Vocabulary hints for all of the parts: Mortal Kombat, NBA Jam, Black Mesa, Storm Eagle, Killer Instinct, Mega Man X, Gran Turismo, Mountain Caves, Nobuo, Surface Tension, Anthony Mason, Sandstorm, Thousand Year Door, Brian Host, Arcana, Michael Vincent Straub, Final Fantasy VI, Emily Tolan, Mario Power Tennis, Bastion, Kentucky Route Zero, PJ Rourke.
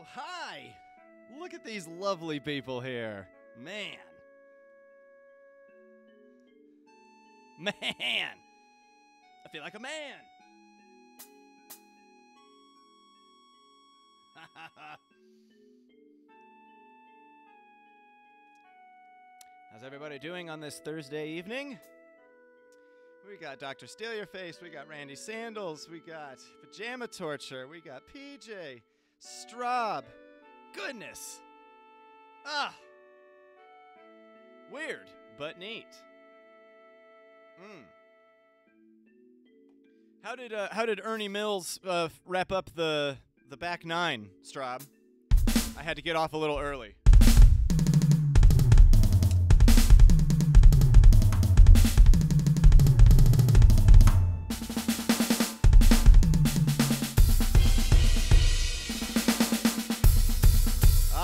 Well, hi! Look at these lovely people here. Man. Man! I feel like a man! How's everybody doing on this Thursday evening? We got Dr. Steal Your Face, we got Randy Sandals, we got Pajama Torture, we got PJ, Straub. Goodness! Ah! Weird, but neat. How did Ernie Mills wrap up the back nine, Straub? I had to get off a little early.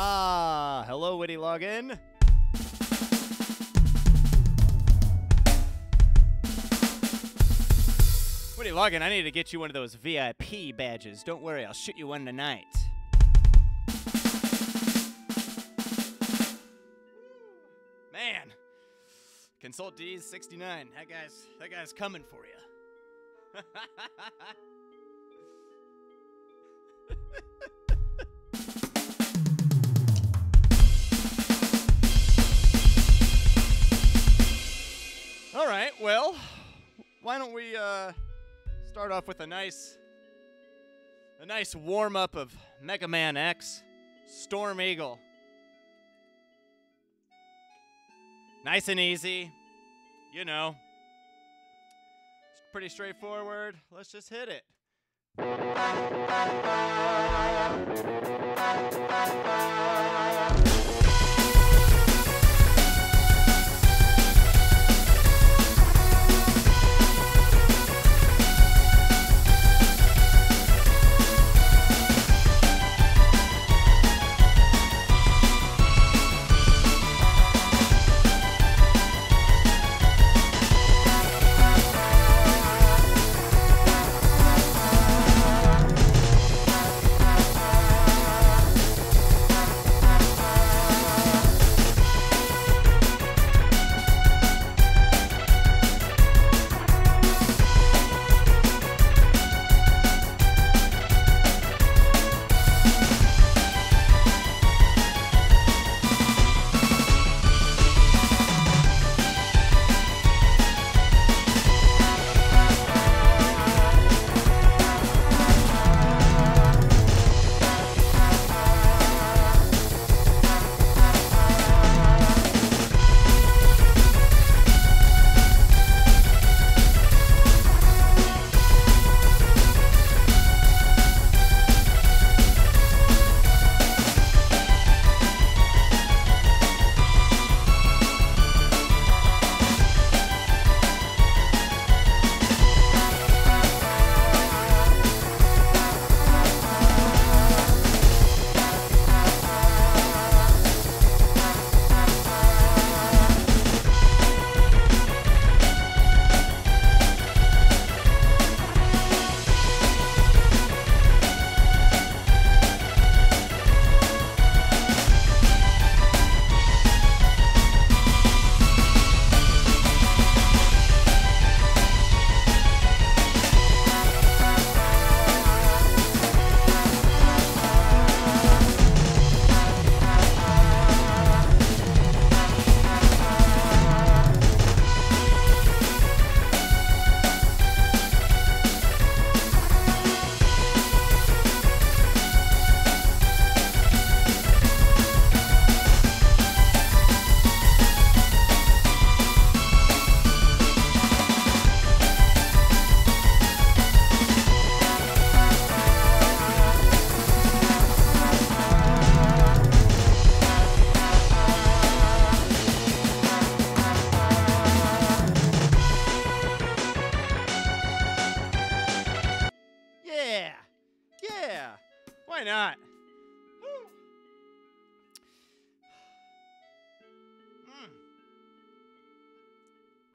Ah, hello, Witty Login. Witty Login, I need to get you one of those VIP badges. Don't worry, I'll shoot you one tonight. Man, Consult D's 69. That guy's coming for you. All right, well, why don't we start off with a nice warm-up of Mega Man X, Storm Eagle. Nice and easy, you know. It's pretty straightforward. Let's just hit it.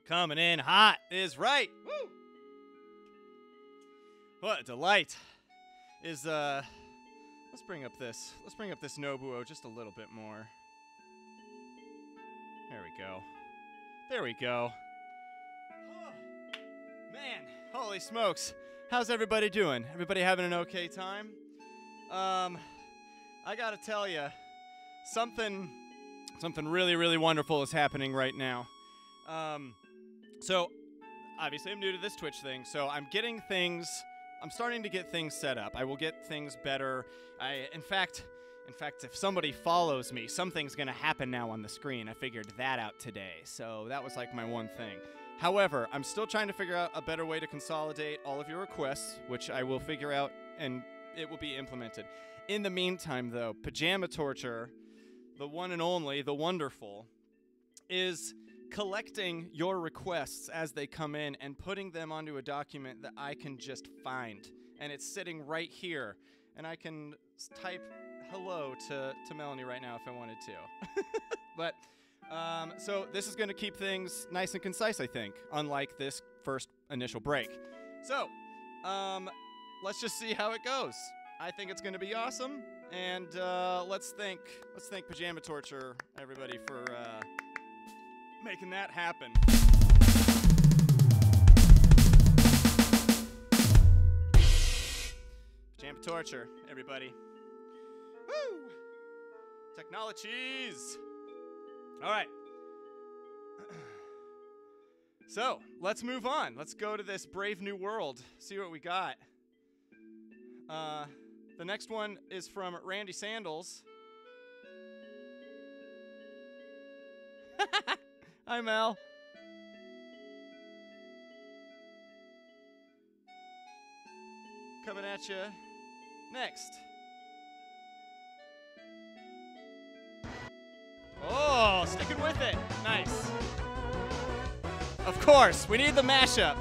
Coming in hot is right. Woo! What a delight is Let's bring up this. Let's bring up this Nobuo just a little bit more. There we go. There we go. Oh, man, holy smokes. How's everybody doing? Everybody having an okay time? I gotta tell you, something really, really wonderful is happening right now. So, obviously I'm new to this Twitch thing, so I'm starting to get things set up. I will get things better. In fact, if somebody follows me, something's gonna happen now on the screen. I figured that out today, so that was like my one thing. However, I'm still trying to figure out a better way to consolidate all of your requests, which I will figure out, and it will be implemented. In the meantime, though, Pajama Torture, the one and only, the wonderful, is collecting your requests as they come in and putting them onto a document that I can just find. And it's sitting right here. And I can type hello to Melanie right now if I wanted to. But, so this is going to keep things nice and concise, I think, unlike this first initial break. So, let's just see how it goes. I think it's going to be awesome. And let's thank Pajama Torture, everybody, for making that happen. Pajama Torture, everybody. Woo! Technologies! All right. So, let's move on. Let's go to this Brave New World, see what we got. The next one is from Randy Sandals. Hi, Mel. Coming at you next. Oh, sticking with it. Nice. Of course, we need the mashup.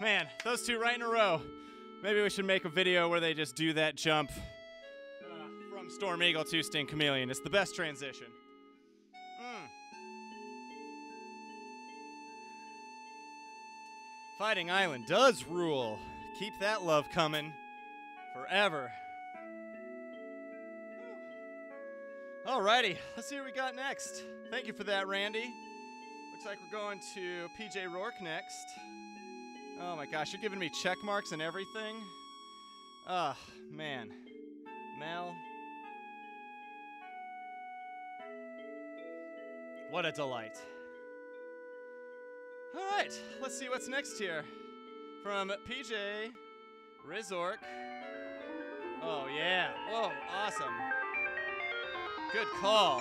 man, those two right in a row. Maybe we should make a video where they just do that jump from Storm Eagle to Sting Chameleon. It's the best transition. Fighting Island does rule. Keep that love coming forever. Alrighty, let's see what we got next. Thank you for that, Randy. Looks like we're going to PJ Rourke next. Oh my gosh, you're giving me check marks and everything. Ah, man. Mel. What a delight. All right, let's see what's next here. From PJ Rizork. Oh yeah, whoa, awesome. Good call.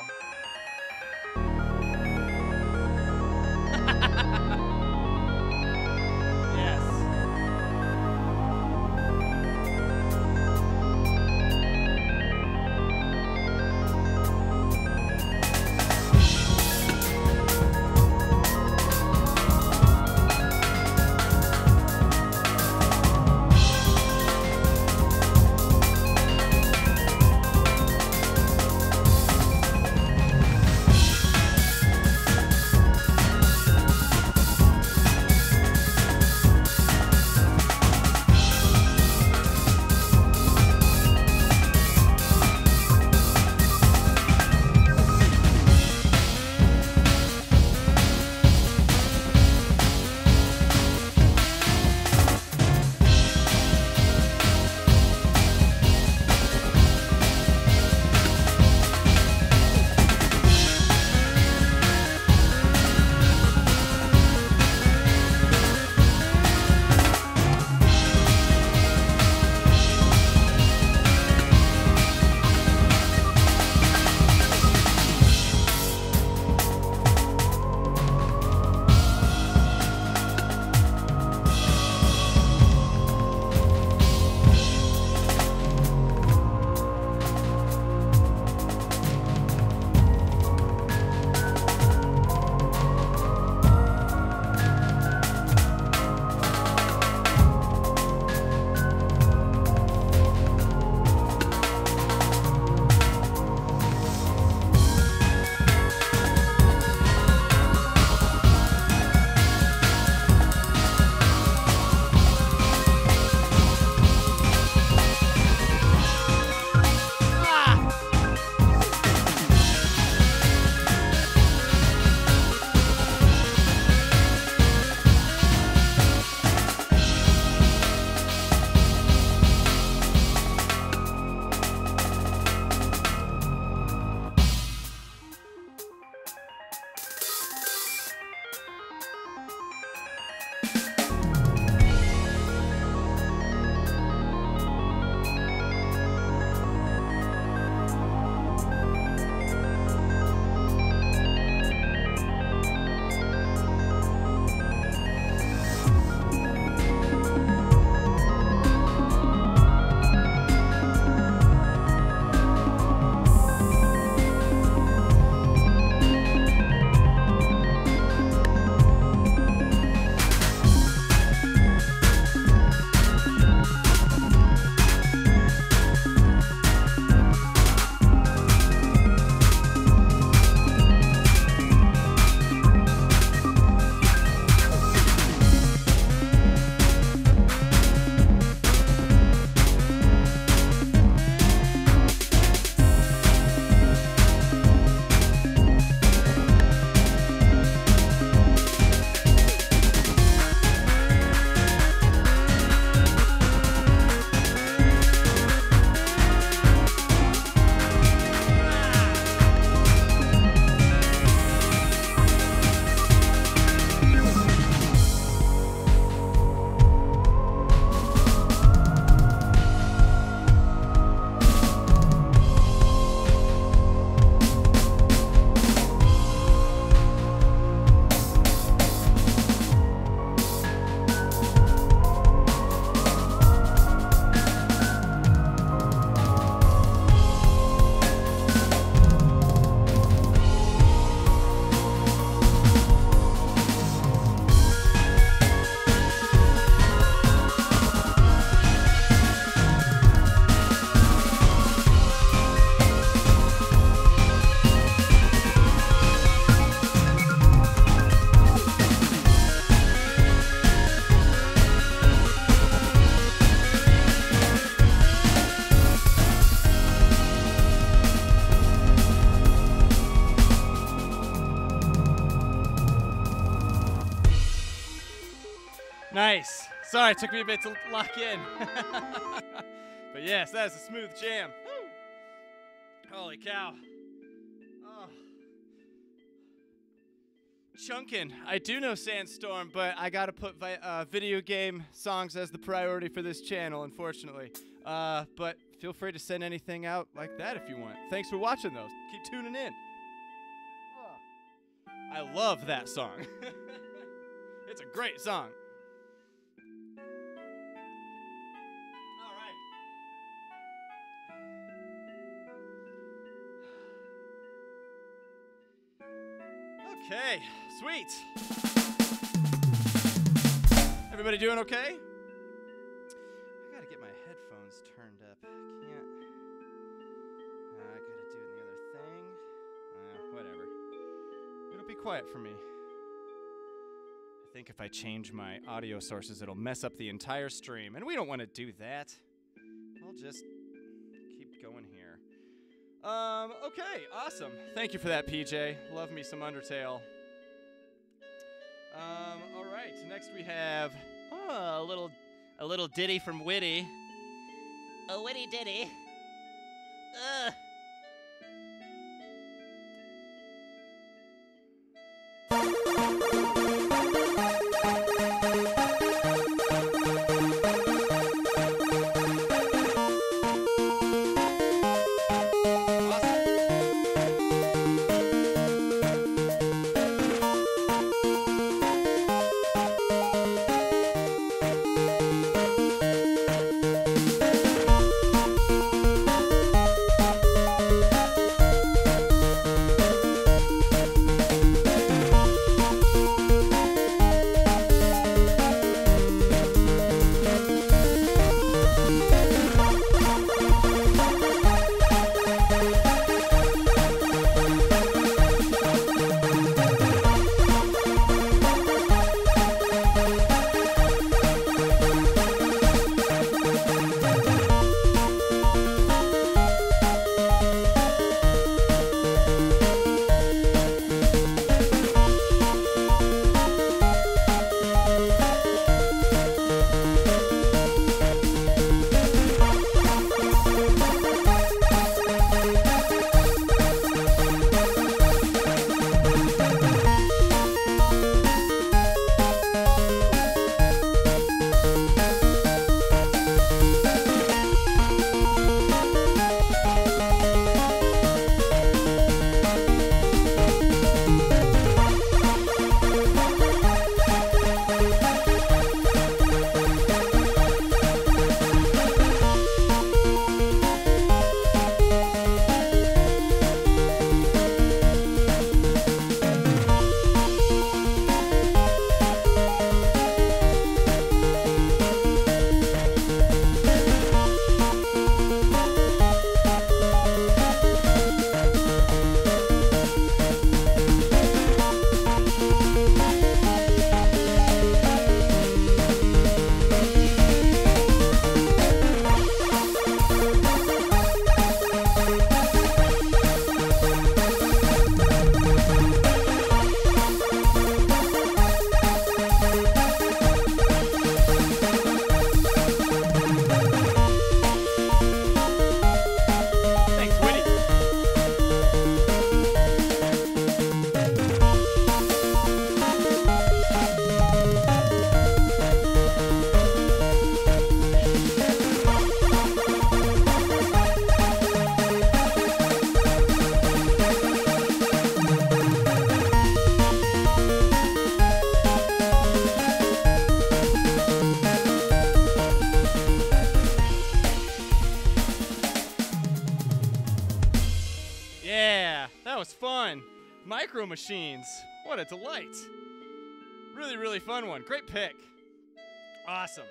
Nice. Sorry, it took me a bit to lock in. But yes, that is a smooth jam. Woo. Holy cow. Oh. Chunkin'. I do know Sandstorm, but I gotta put video game songs as the priority for this channel, unfortunately. But feel free to send anything out like that if you want. Thanks for watching, though. Keep tuning in. I love that song. It's a great song. All right. Okay, sweet. Everybody doing okay? I gotta get my headphones turned up. I can't. I gotta do the other thing. Whatever. It'll be quiet for me. I think if I change my audio sources, it'll mess up the entire stream, and we don't want to do that. I'll just keep going here. Okay, awesome. Thank you for that, PJ. Love me some Undertale. All right, next we have a little ditty from Witty. A Witty ditty. Micro Machines. What a delight. Really, really fun one. Great pick. Awesome.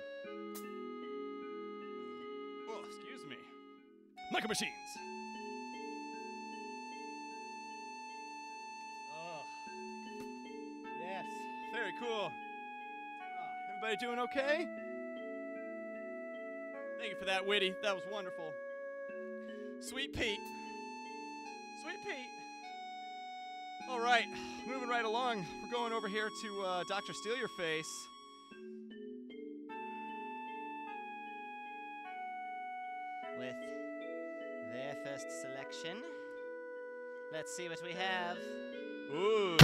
Oh, excuse me. Micro Machines. Oh. Yes. Very cool. Oh, everybody doing okay? Thank you for that, Witty. That was wonderful. Sweet Pete. Sweet Pete. All right, moving right along. We're going over here to Dr. Steal Your Face. first selection. Let's see what we have. Ooh.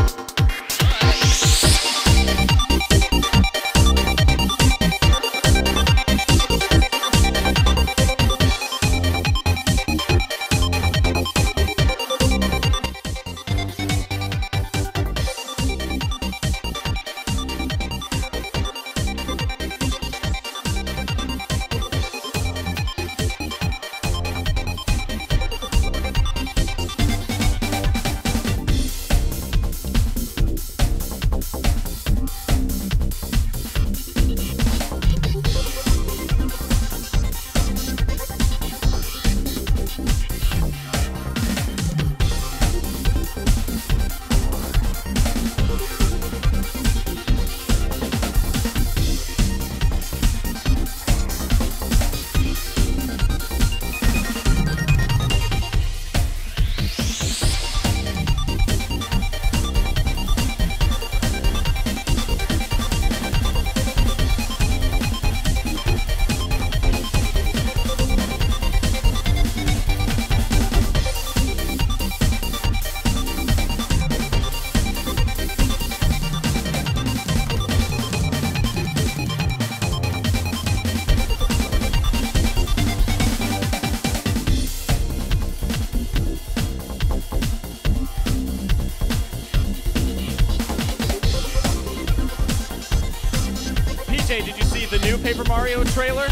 Paper Mario trailer?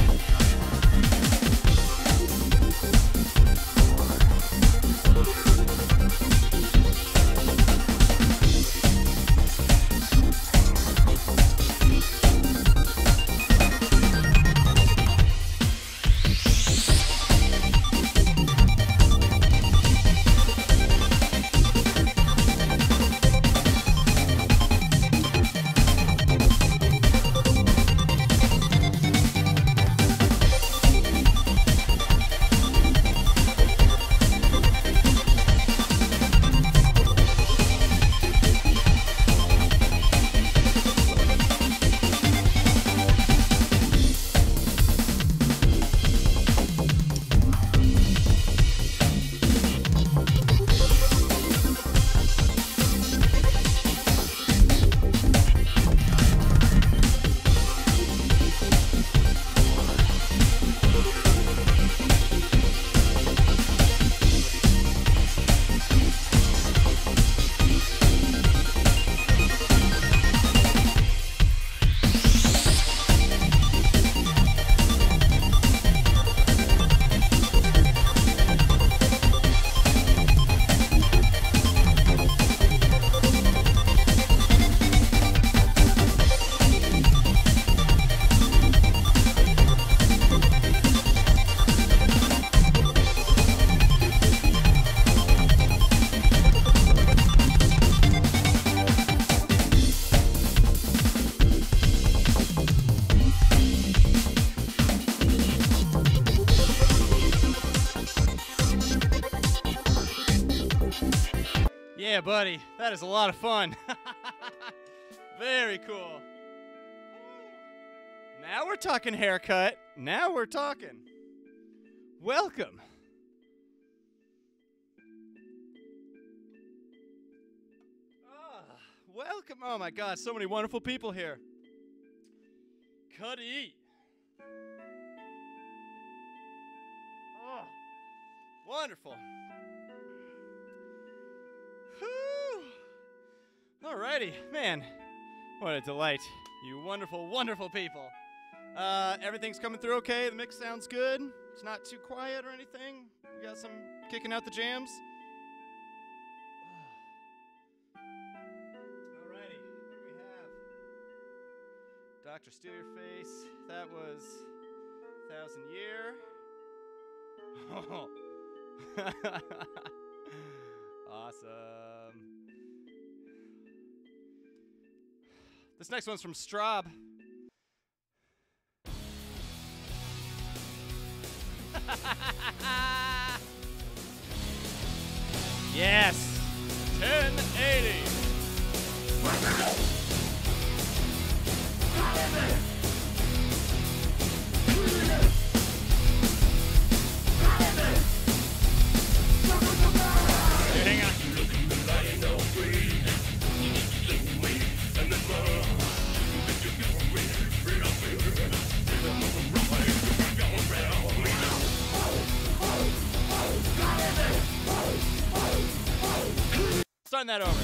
Yeah, buddy, that is a lot of fun. Very cool. Now we're talking haircut. Now we're talking. Welcome. Oh, welcome. Oh my God, so many wonderful people here. Cuddy. Oh, wonderful. Alrighty, man, what a delight, you wonderful, wonderful people. Everything's coming through okay, the mix sounds good, it's not too quiet or anything, we got some kicking out the jams. Alrighty, what do we have? Dr. Steal Your Face, that was Thousand Year. Oh. Awesome. This next one's from Straub. Yes. 1080. run that over.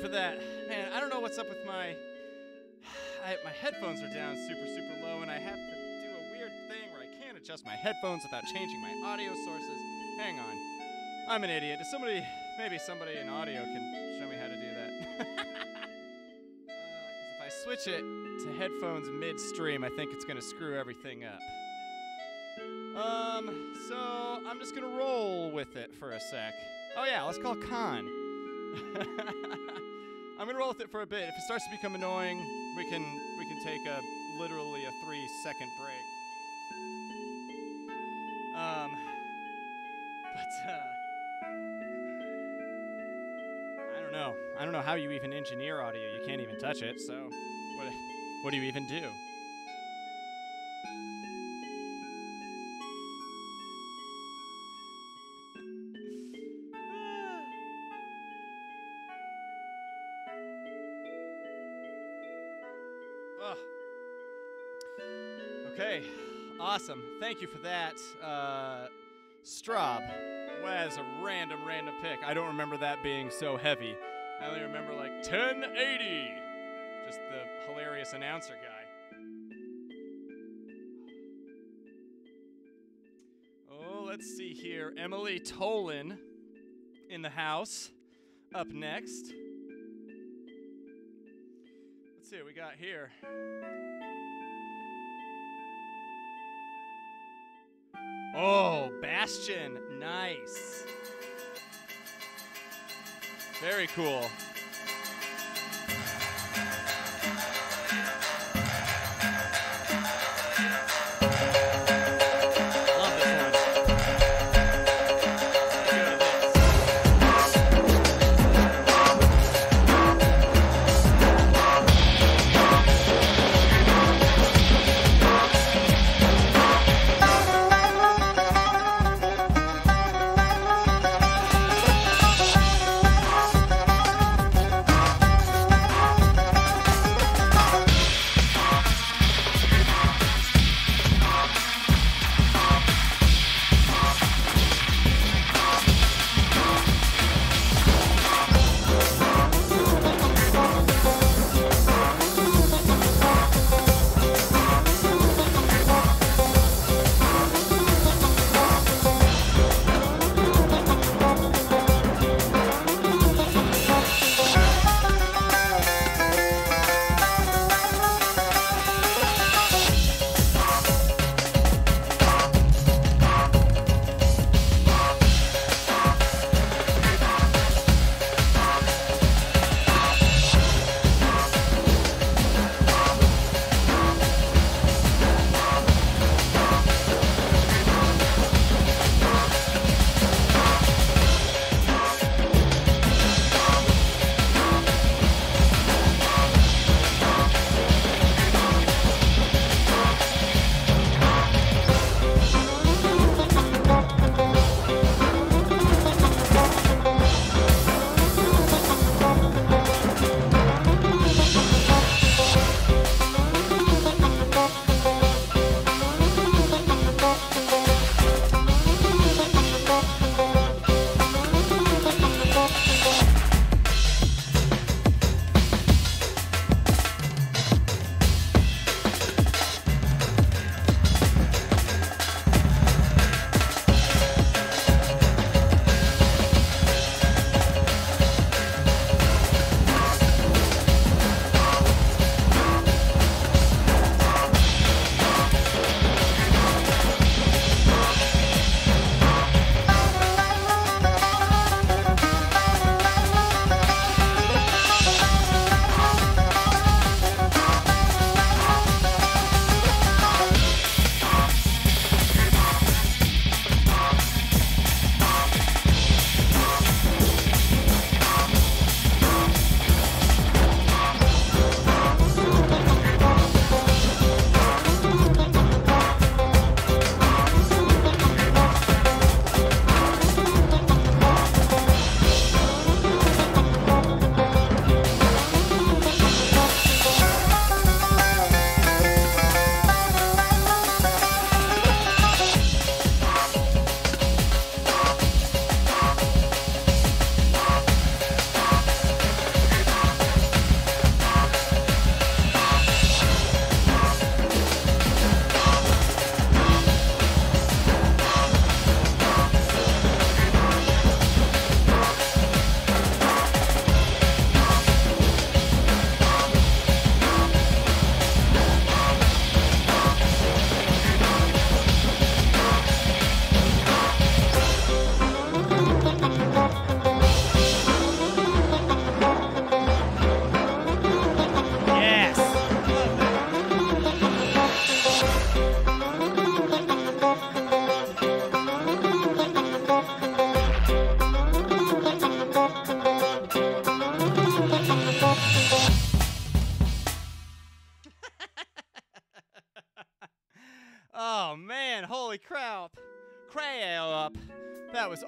For that, man, I don't know what's up with my headphones are down super low, and I have to do a weird thing where I can't adjust my headphones without changing my audio sources. Hang on, I'm an idiot. Does somebody, maybe somebody in audio can show me how to do that? If I switch it to headphones midstream, I think it's gonna screw everything up. So I'm just gonna roll with it for a sec. Oh yeah, let's call Khan. I'm gonna roll with it for a bit. If it starts to become annoying, we can take a literally a 3-second break. But I don't know. I don't know how you even engineer audio. You can't even touch it. So what do you even do? Awesome, thank you for that. Straub, that is a random pick. I don't remember that being so heavy. I only remember like 1080, just the hilarious announcer guy. Oh, let's see here. Emily Tolan in the house. Up next. Let's see what we got here. Oh, Bastion. Nice. Very cool.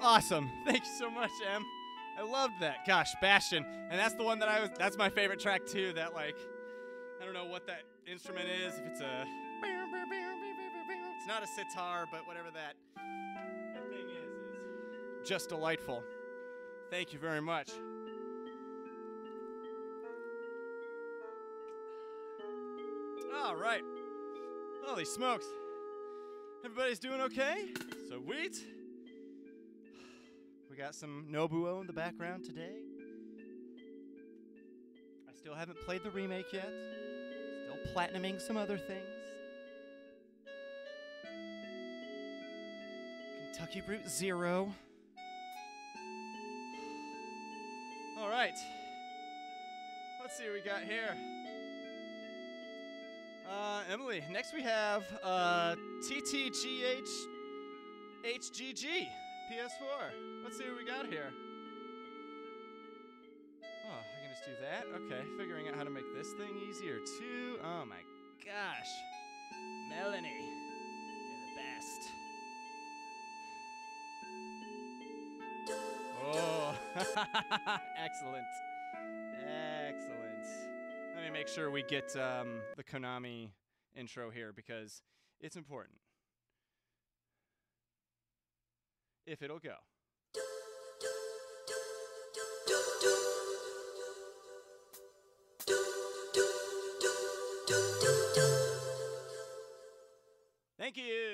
Awesome. Thank you so much, Em. I loved that. Gosh, Bastion. And that's the one that that's my favorite track too, that like, I don't know what that instrument is, if it's a, it's not a sitar, but whatever that thing is just delightful. Thank you very much. All right. Holy smokes. Everybody's doing okay? Sweet. We got some Nobuo in the background today. I still haven't played the remake yet. Still platinuming some other things. Kentucky Route Zero. All right. Let's see what we got here. Emily, next we have TTGH HGG PS4. Let's see what we got here. Oh, I can just do that? Okay, figuring out how to make this thing easier too. Oh my gosh. Melanie, you're the best. Oh, excellent. Excellent. Let me make sure we get the Konami intro here because it's important. If it'll go. Thank you.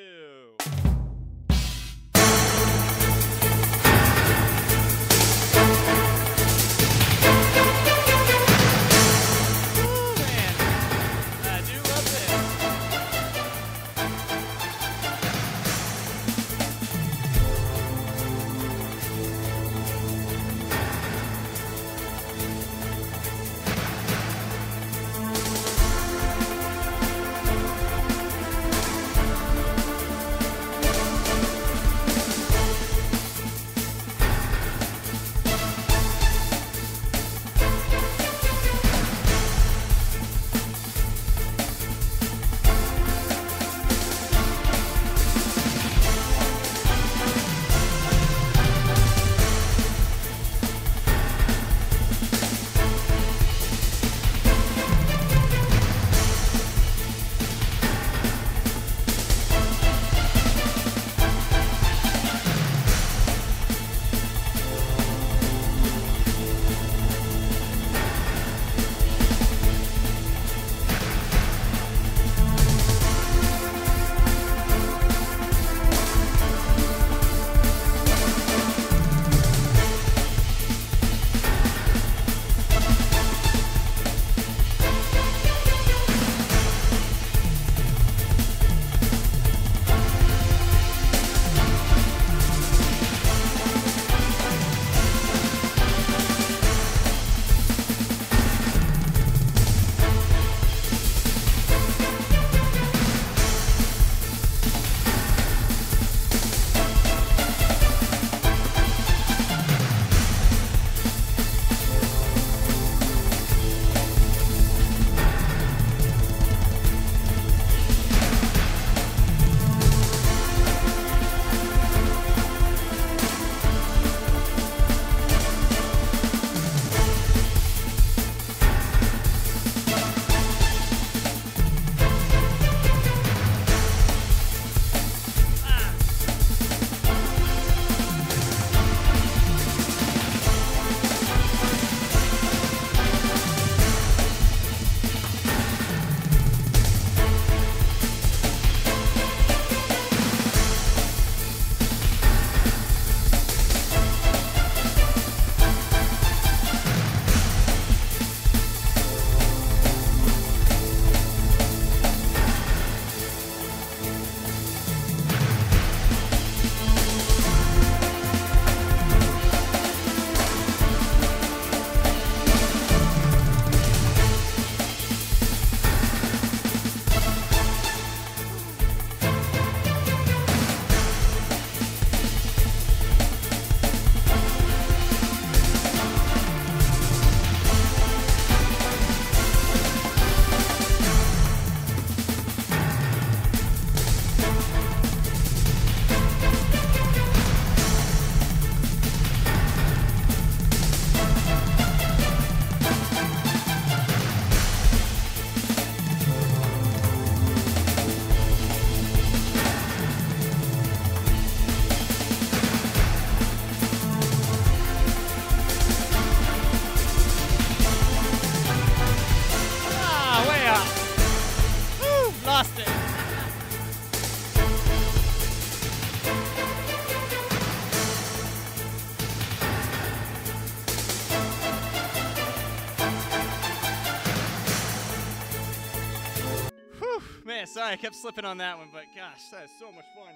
sorry, I kept slipping on that one, but gosh, that is so much fun.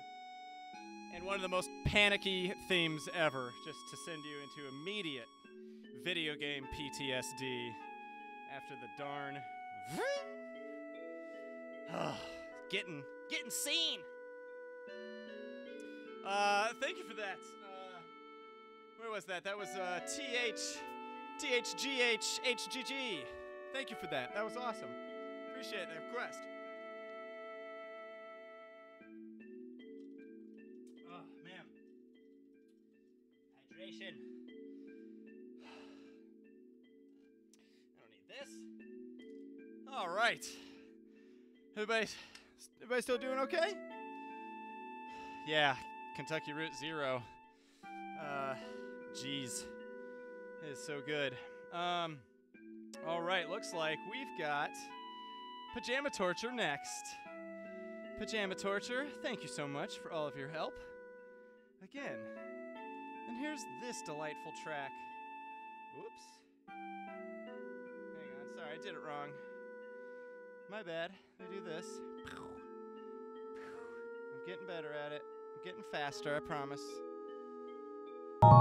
And one of the most panicky themes ever, just to send you into immediate video game PTSD after the darn getting seen. Thank you for that. Where was that? That was THGHHGG. Thank you for that. That was awesome. Appreciate the request. Oh, man. Hydration. I don't need this. All right. Everybody still doing okay? Yeah, Kentucky Route Zero. Jeez, it is so good. All right, looks like we've got Pajama Torture next. Pajama Torture, thank you so much for all of your help. Again, and here's this delightful track. Whoops. Hang on, sorry, I did it wrong. My bad, I do this. I'm getting better at it. I'm getting faster, I promise. Okay.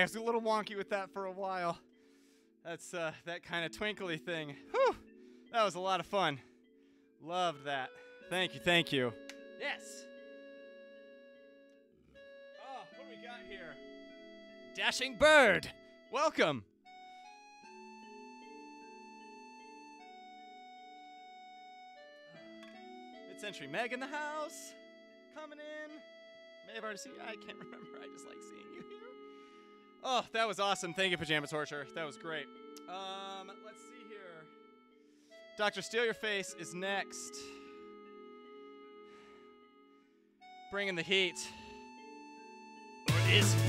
I was a little wonky with that for a while. That's that kind of twinkly thing. Whew! That was a lot of fun. Loved that. Thank you, thank you. Yes! Oh, what do we got here? Dashing Bird! Welcome! Century Meg in the house, coming in. May have already seen you. I can't remember. I just like seeing you here. Oh, that was awesome. Thank you, Pajama Torture. That was great. Let's see here. Dr. Steal Your Face is next. Bringing the heat. Or is he?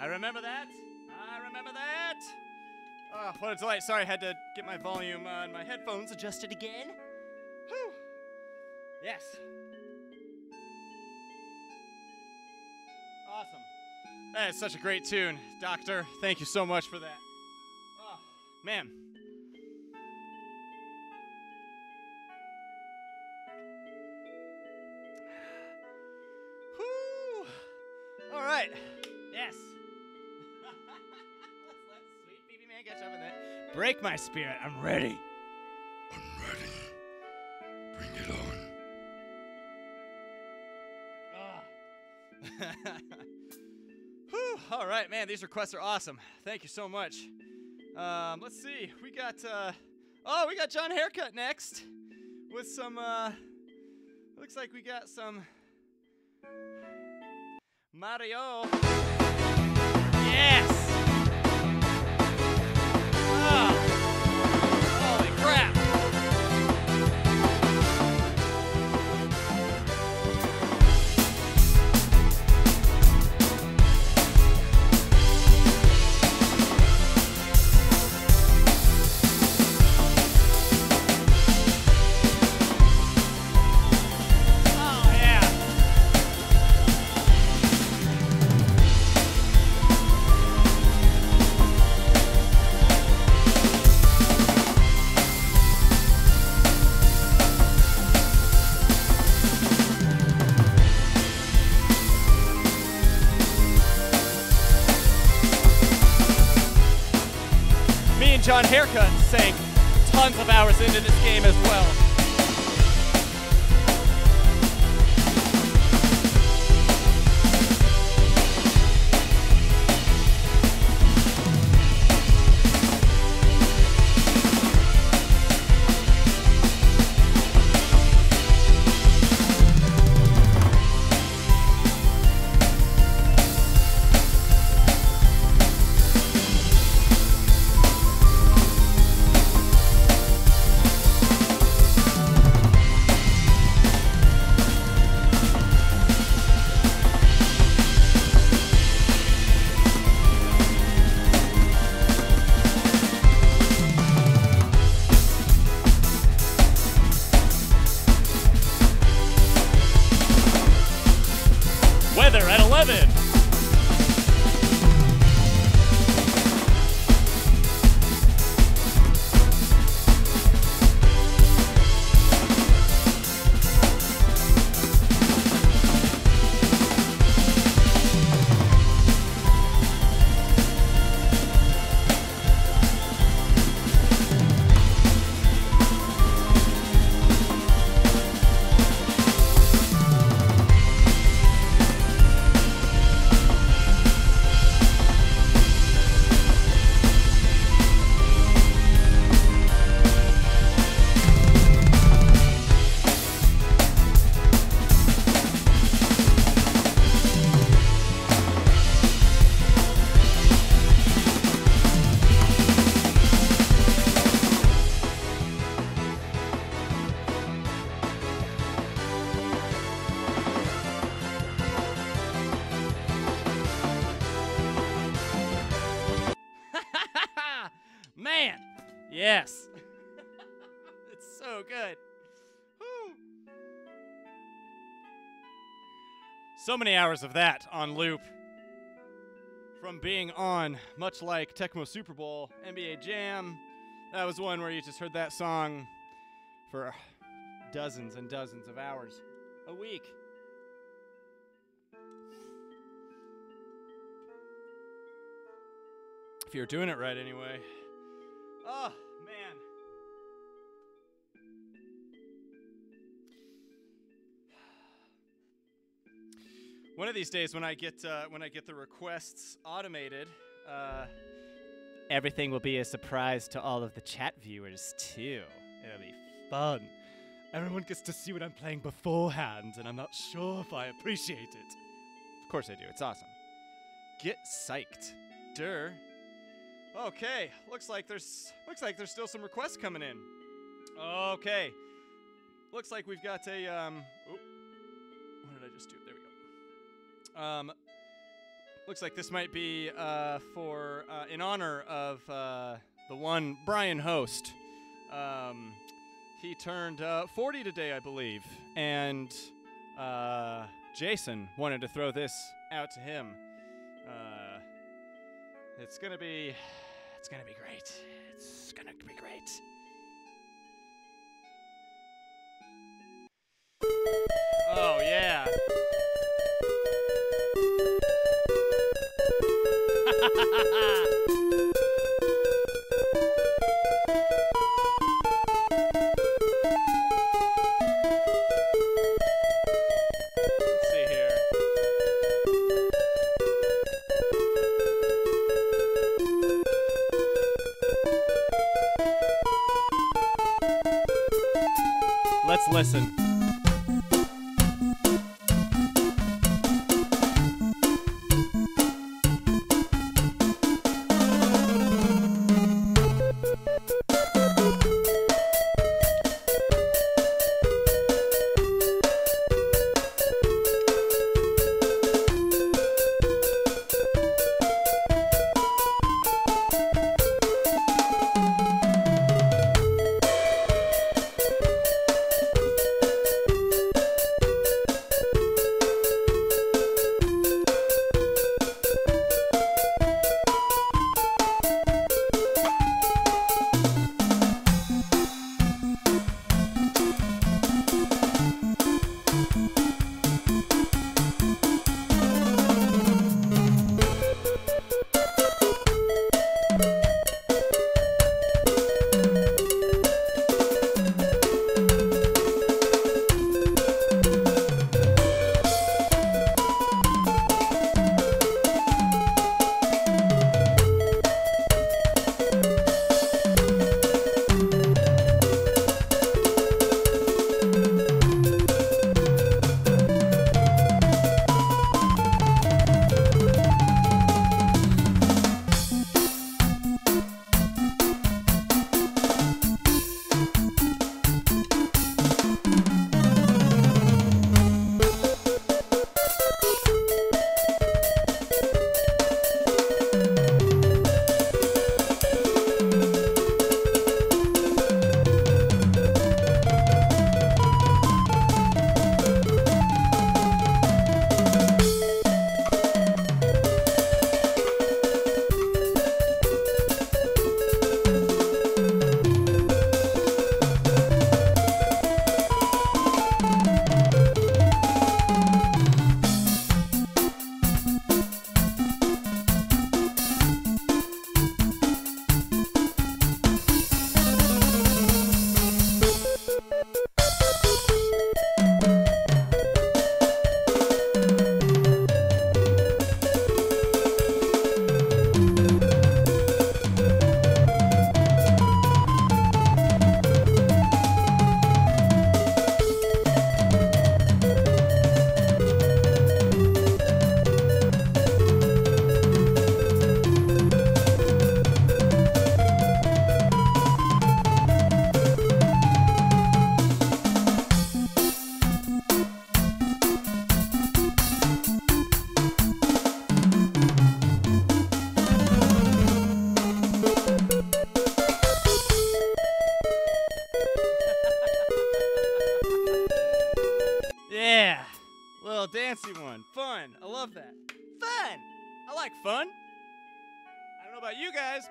I remember that. Oh, what a delight. Sorry, I had to get my volume on my headphones adjusted again. Whew. Yes. Awesome. That is such a great tune, Doctor. Thank you so much for that. Oh, man. Whew. All right. Yes. Let's sweet BB Man catch up with that. Break my spirit. I'm ready. All right, man, these requests are awesome. Thank you so much. Let's see. We got, oh, we got John Haircut next with some, looks like we got some Mario. Yes! Oh, holy crap! John Haircut sank tons of hours into this game as well. Yes. It's so good. Woo. So many hours of that on loop from being on, much like Tecmo Super Bowl, NBA Jam. That was one where you just heard that song for dozens and dozens of hours a week. If you're doing it right anyway. Oh. One of these days, when I get the requests automated, everything will be a surprise to all of the chat viewers too. It'll be fun. Everyone gets to see what I'm playing beforehand, and I'm not sure if I appreciate it. Of course I do. It's awesome. Get psyched, duh. Okay, looks like there's still some requests coming in. Okay, looks like we've got a Oop. What did I just do? There we go. Looks like this might be for in honor of the one Brian Host. He turned 40 today, I believe, and Jason wanted to throw this out to him. It's gonna be great. It's gonna be great. Oh yeah. Let's see here. listen.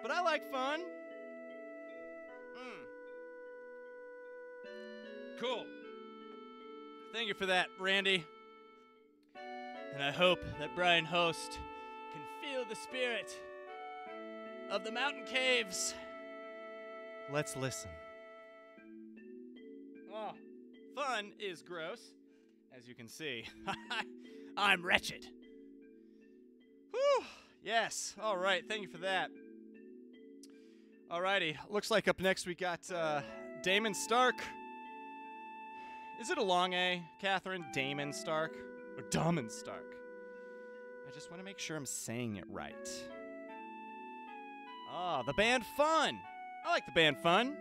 But I like fun. Cool. Thank you for that, Randy. And I hope that Brian Host can feel the spirit of the Mountain Caves. Let's listen. Oh, fun is gross, as you can see. I'm wretched. Whew. Yes. All right. Thank you for that. Alrighty, looks like up next we got Damon Stark. Is it a long A, Catherine? Damon Stark? Or Damon Stark? I just want to make sure I'm saying it right. Ah, the band Fun! I like the band Fun.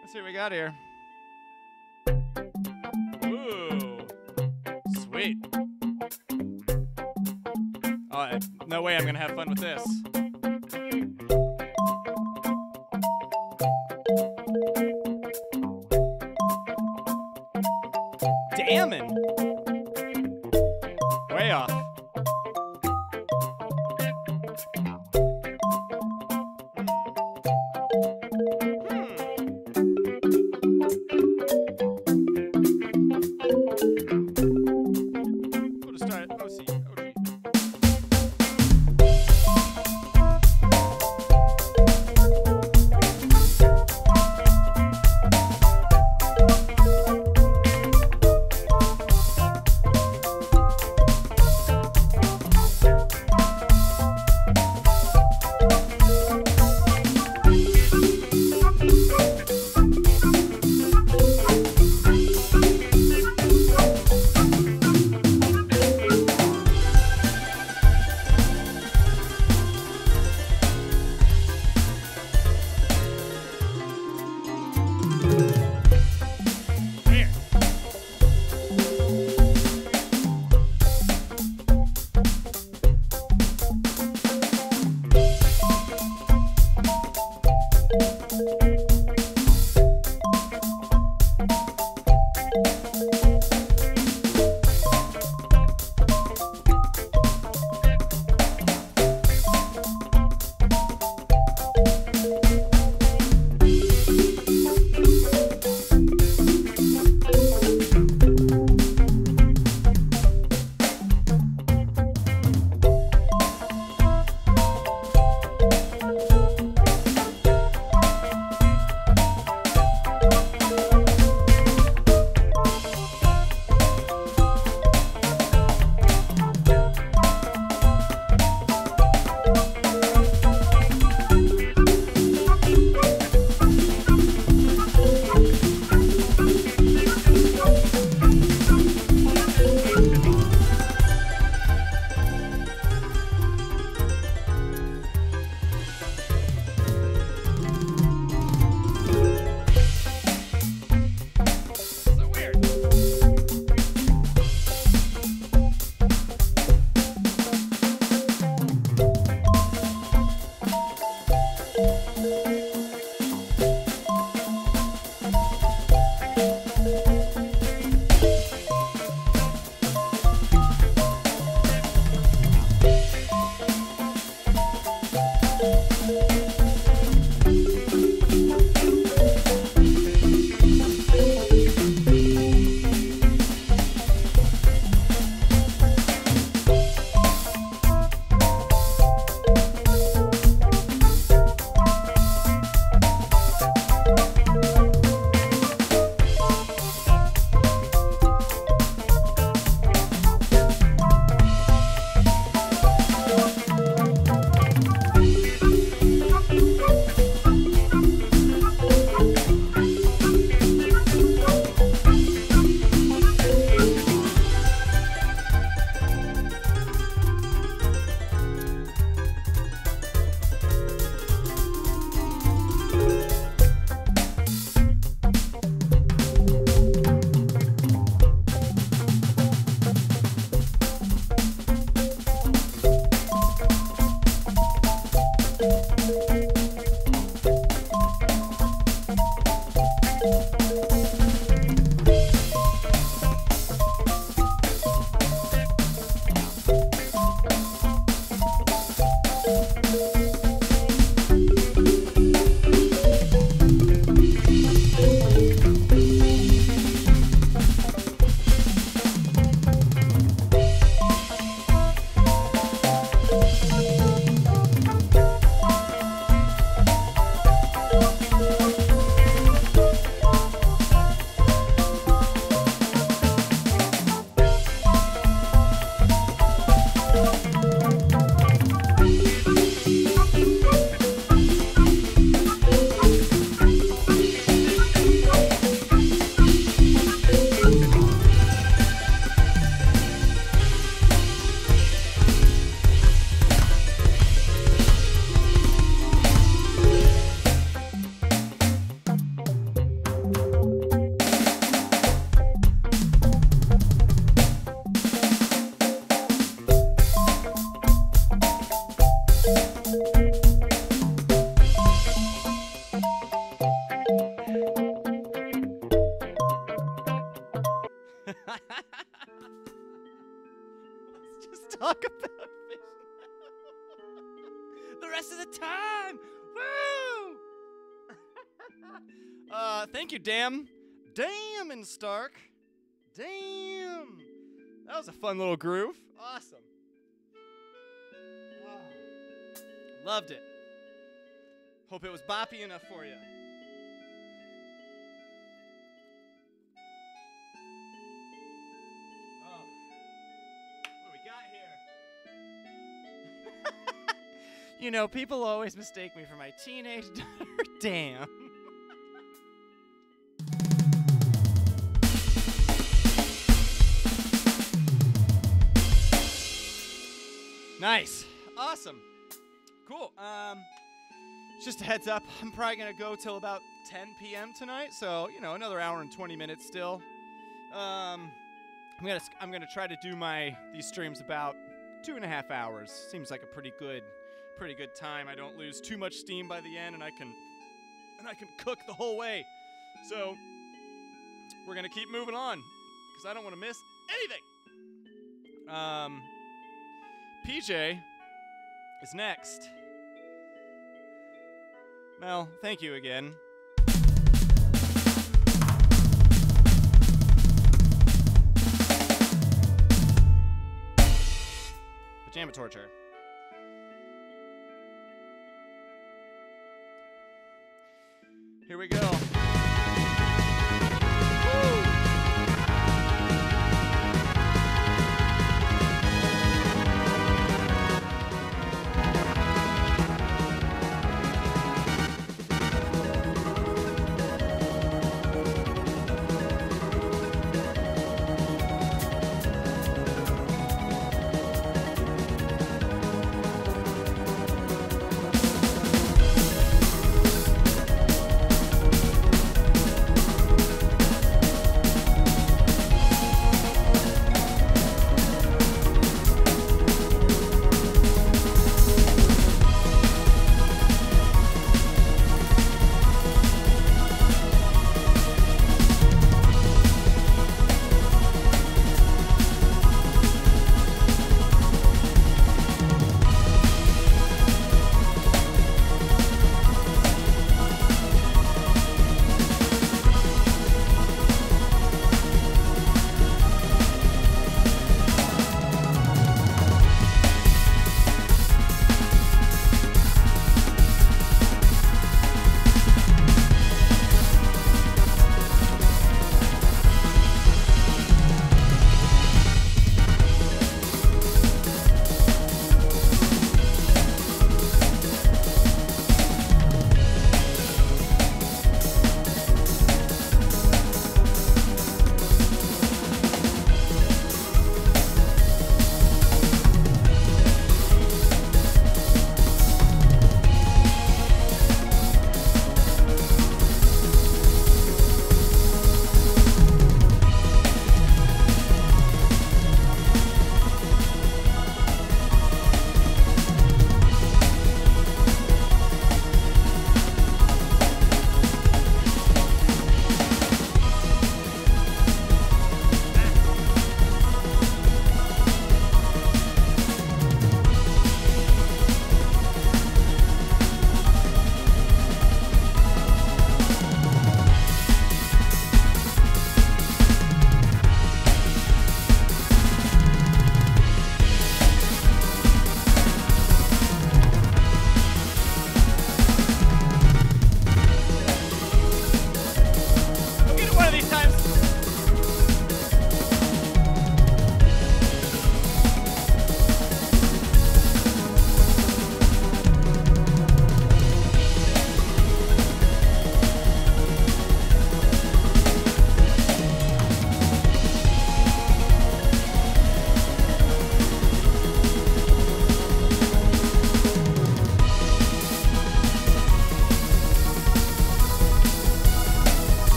Let's see what we got here. Ooh, sweet. No way I'm gonna have fun with this. Damn it! Way off. just talk about fish now. The rest of the time! Woo! Thank you, Damn. Damn and Stark. Damn! That was a fun little groove. Awesome. Wow. Loved it. Hope it was boppy enough for you. Oh. What do we got here? You know, people always mistake me for my teenage daughter. Damn. Nice. Awesome. Cool. Just a heads up, I'm probably going to go till about 10 p.m. tonight, so, you know, another hour and 20 minutes still. I'm gonna try to do these streams about 2.5 hours. Seems like a pretty good time. I don't lose too much steam by the end, and I can cook the whole way. So we're going to keep moving on, because I don't want to miss anything. PJ is next. Mel, thank you again. Pajama torture. Here we go.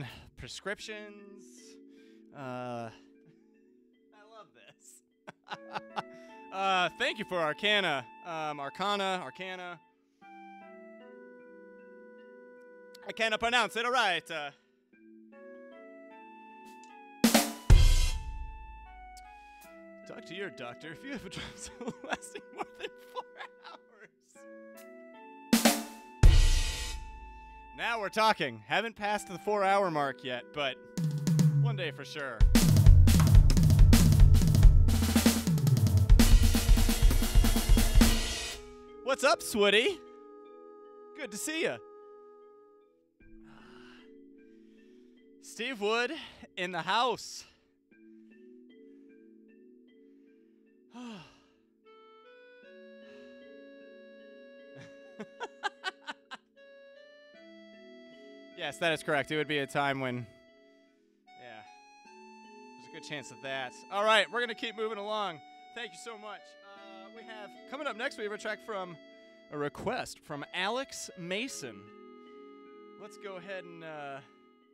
man, prescriptions. I love this. Thank you for Arcana. Arcana. I cannot pronounce it, all right. Talk to your doctor if you have a drop zone lasting more than 4 hours. Now we're talking. Haven't passed the 4-hour mark yet, but one day for sure. What's up, Swoody? Good to see you. Steve Wood in the house. Yes, that is correct. It would be a time when, yeah, there's a good chance of that. All right, we're going to keep moving along. Thank you so much. We have, coming up next, we have a track from, a request from Alex Mason. Let's go ahead and,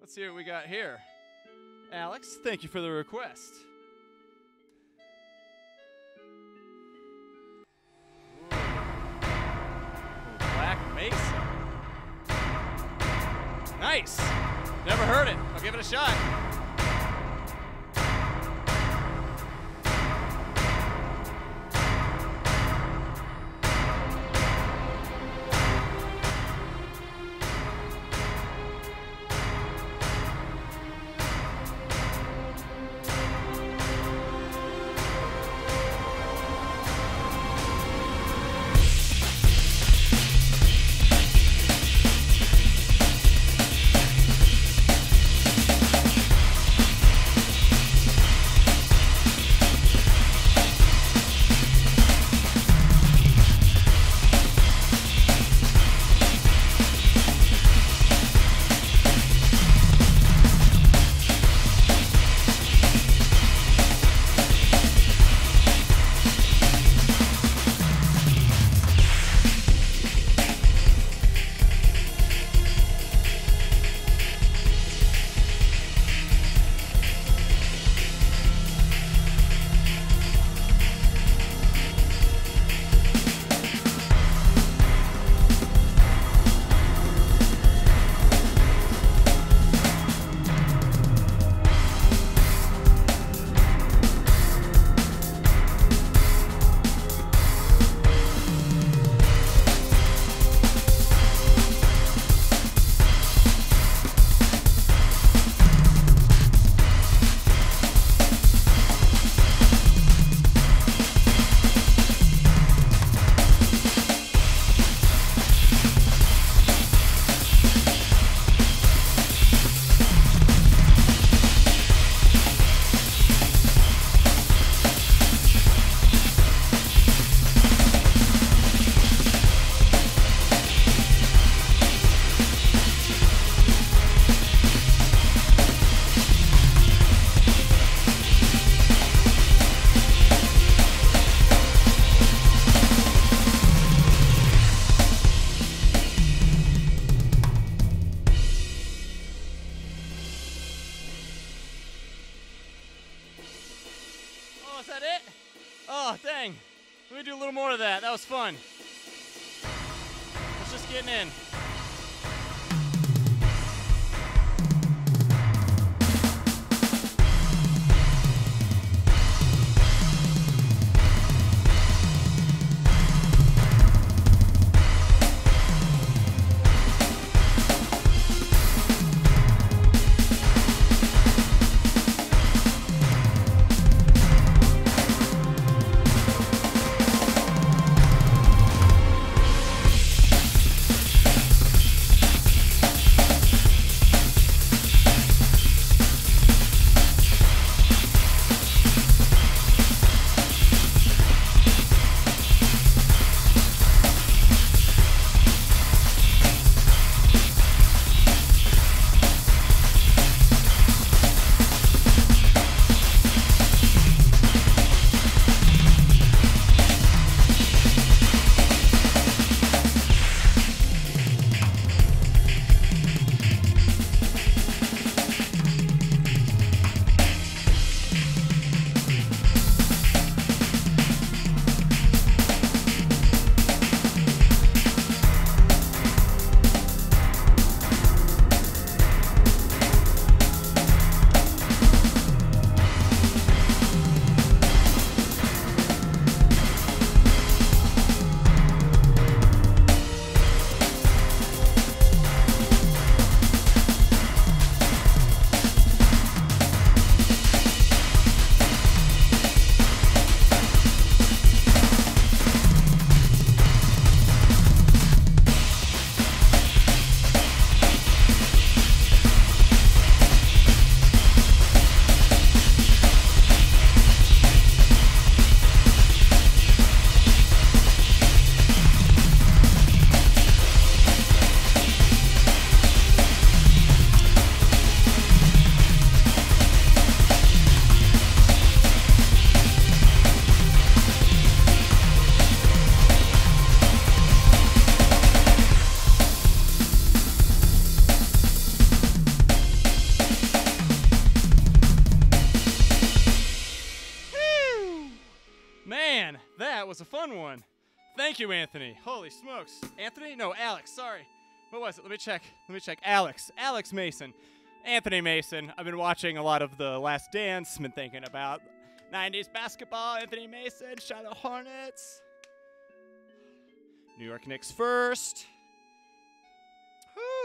let's see what we got here. Alex, thank you for the request. Ooh. Black Mesa. Nice. Never heard it. I'll give it a shot. That was fun. It's just getting in. Thank you, Anthony. Holy smokes. Anthony? No, Alex. Sorry. What was it? Let me check. Alex. Alex Mason. Anthony Mason. I've been watching a lot of The Last Dance. Been thinking about 90s basketball. Anthony Mason. Charlotte Hornets. New York Knicks first.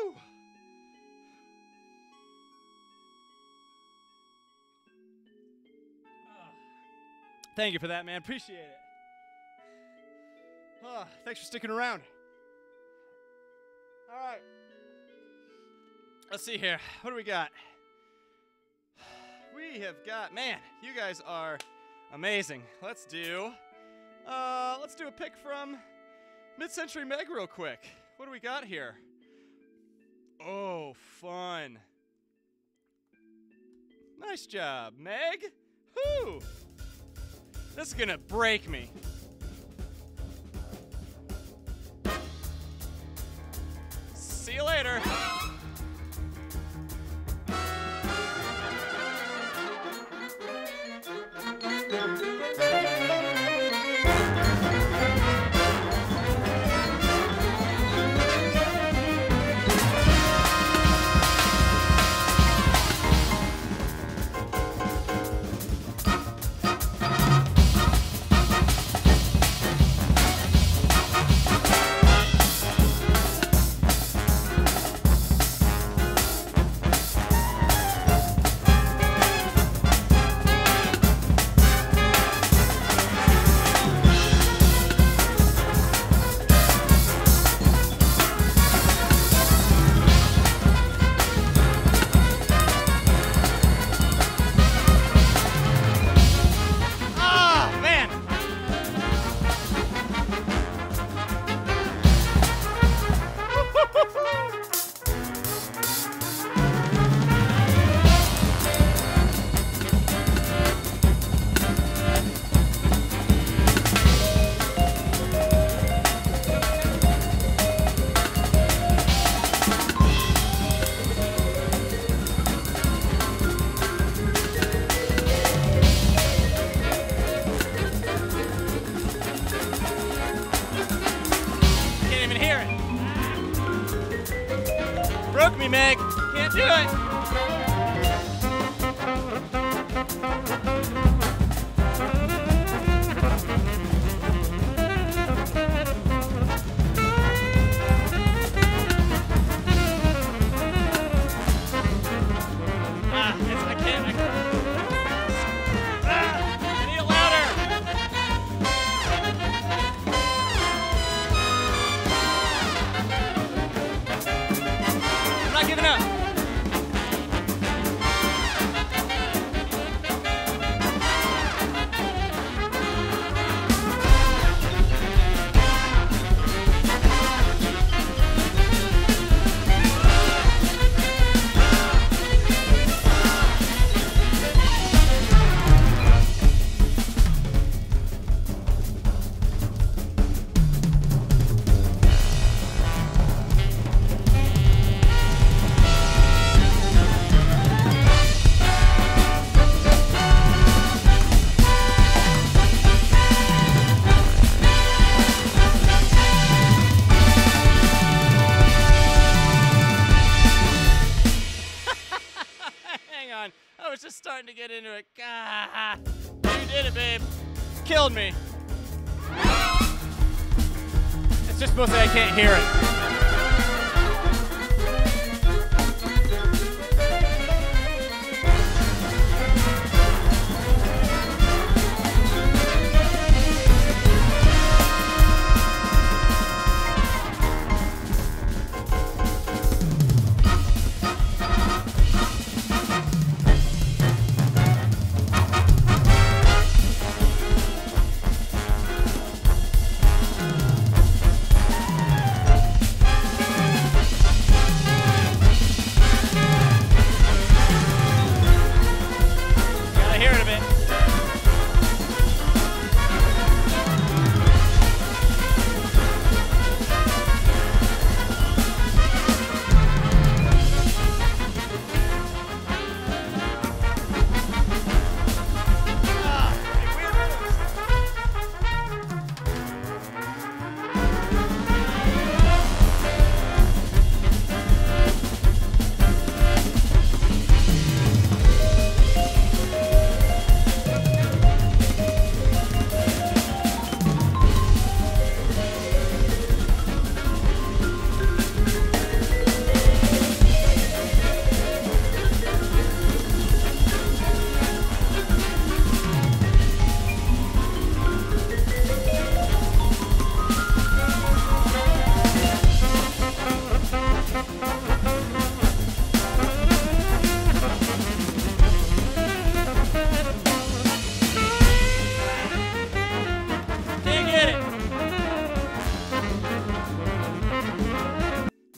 Whoo! Thank you for that, man. Appreciate it. Oh, thanks for sticking around. All right. Let's see here. What do we got? We have got, man, you guys are amazing. Let's do a pick from Mid-Century Meg real quick. What do we got here? Oh, fun. Nice job, Meg. Whoo! This is gonna break me. See you later. Me. It's just mostly I can't hear it.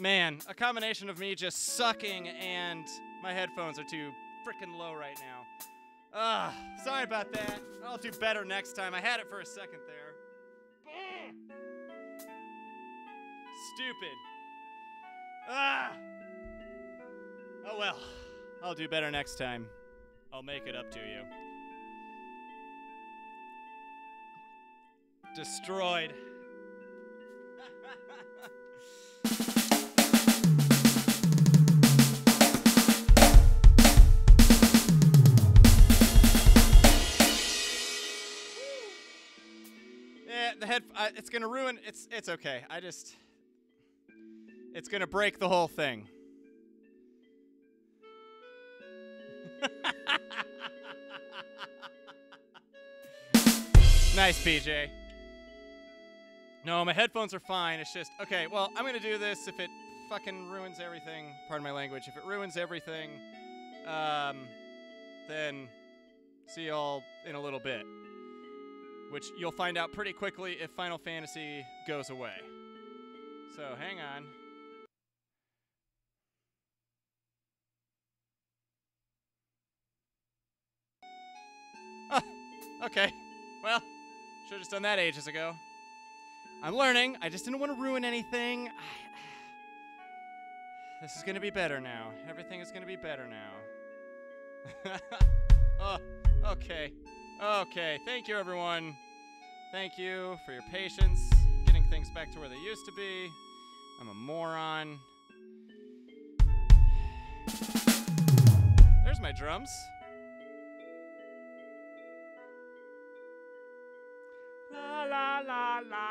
Man, a combination of me just sucking and my headphones are too freaking low right now. Sorry about that. I'll do better next time. I had it for a second there. Stupid. Oh well. I'll do better next time. I'll make it up to you. Destroyed. It's gonna ruin. It's okay. It's gonna break the whole thing. Nice, PJ. No, my headphones are fine. It's just okay. Well, I'm gonna do this if it fucking ruins everything. Pardon my language. If it ruins everything, then see y'all in a little bit. Which you'll find out pretty quickly if Final Fantasy goes away. So hang on. Oh, okay. Well, should have just done that ages ago. I'm learning. I just didn't want to ruin anything. This is going to be better now. Everything is going to be better now. Oh, okay. Okay, thank you everyone. Thank you for your patience, getting things back to where they used to be. I'm a moron. There's my drums. La la la la.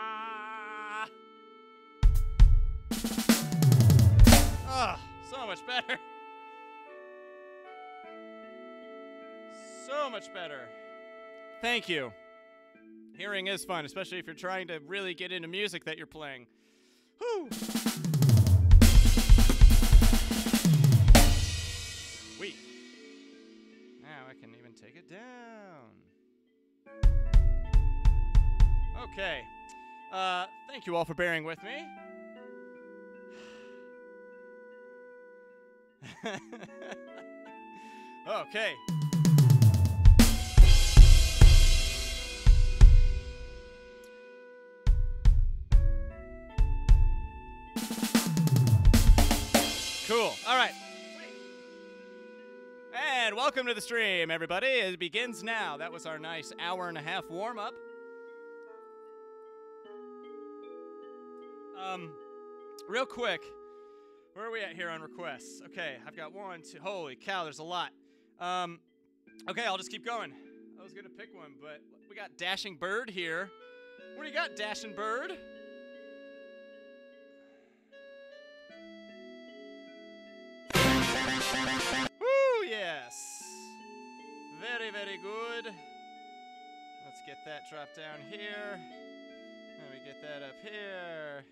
Oh, so much better. So much better. Thank you. Hearing is fun, especially if you're trying to really get into music that you're playing. Whoo! Sweet. Now I can even take it down. Okay. Thank you all for bearing with me. Okay. Cool. All right. And welcome to the stream, everybody. It begins now. That was our nice hour and a half warm-up. Real quick, where are we at here on requests? Okay, I've got one, two. Holy cow, there's a lot. Okay, I'll just keep going. I was going to pick one, but we got Dashing Bird here. What do you got, Dashing Bird? Woo, yes. Very, very good. Let's get that drop down here. Let me get that up here.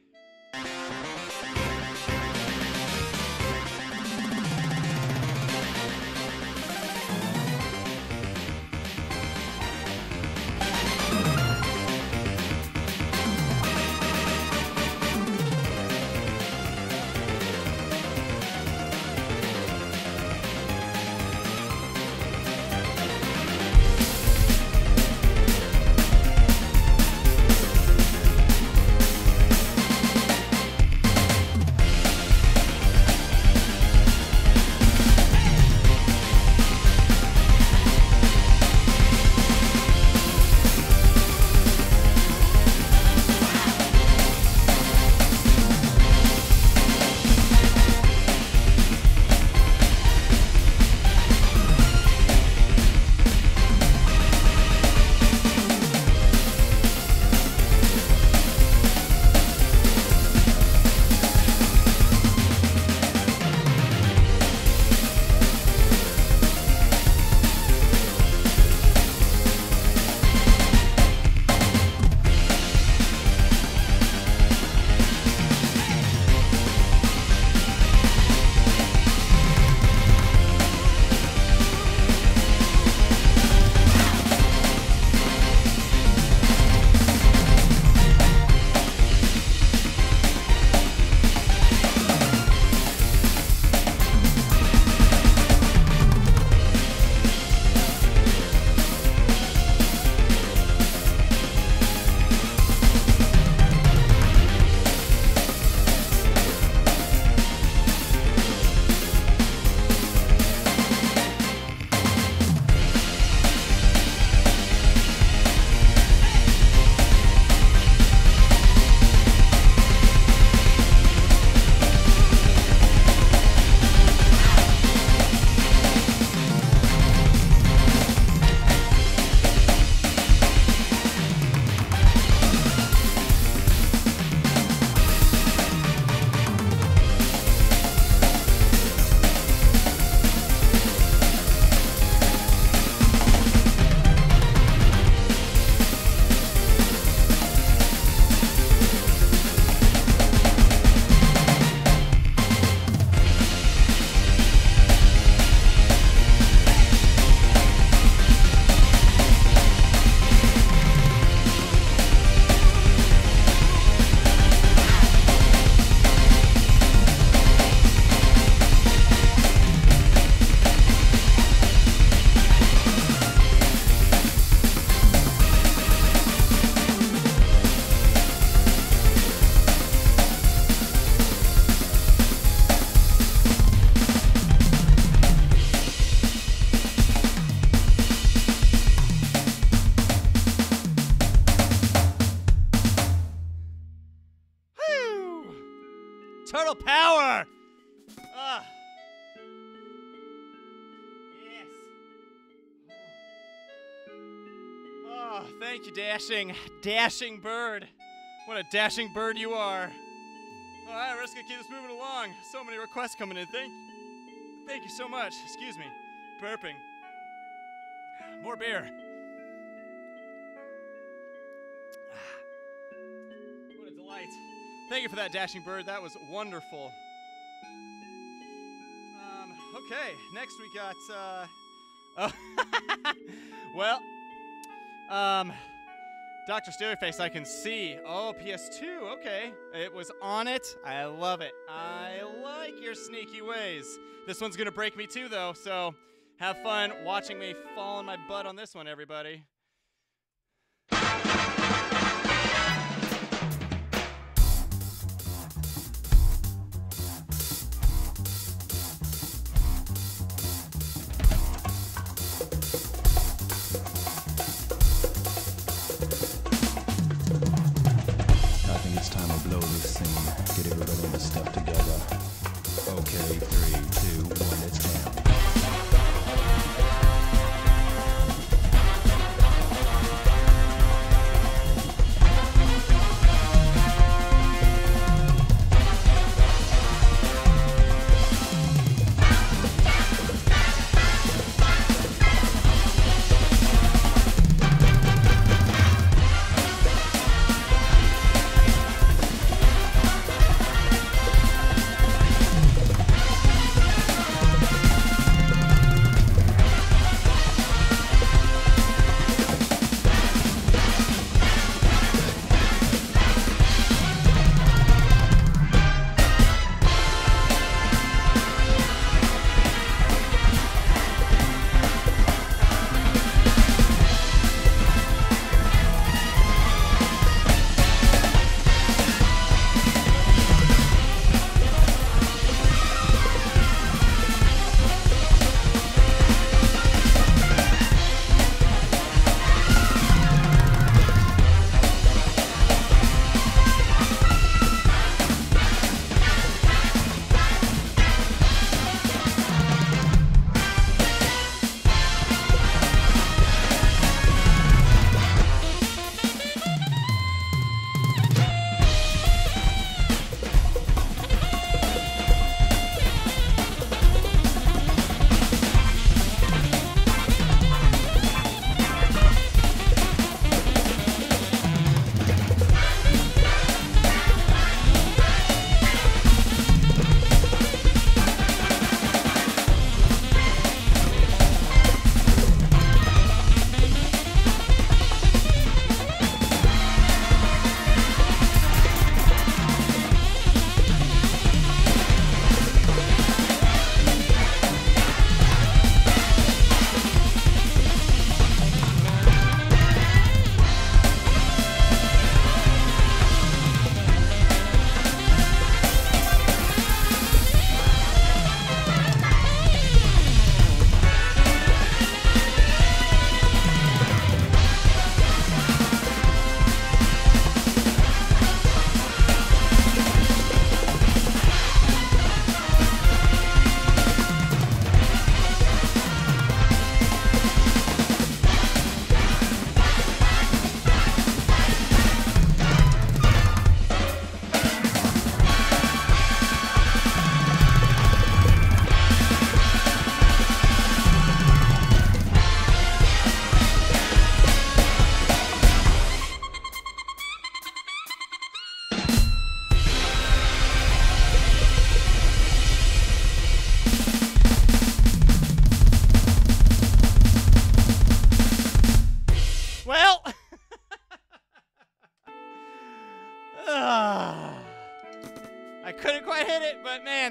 Turtle power! Ah. Yes. Oh, thank you, Dashing. Dashing bird. What a dashing bird you are. All right, we're just gonna keep this moving along. So many requests coming in. Thank you so much. Excuse me. Burping. More beer. What a delight. Thank you for that, Dashing Bird. That was wonderful. Okay, next we got, well, Dr. Steelyface, I can see. Oh, PS2, okay. It was on it. I love it. I like your sneaky ways. This one's gonna break me too, though, so have fun watching me fall on my butt on this one, everybody.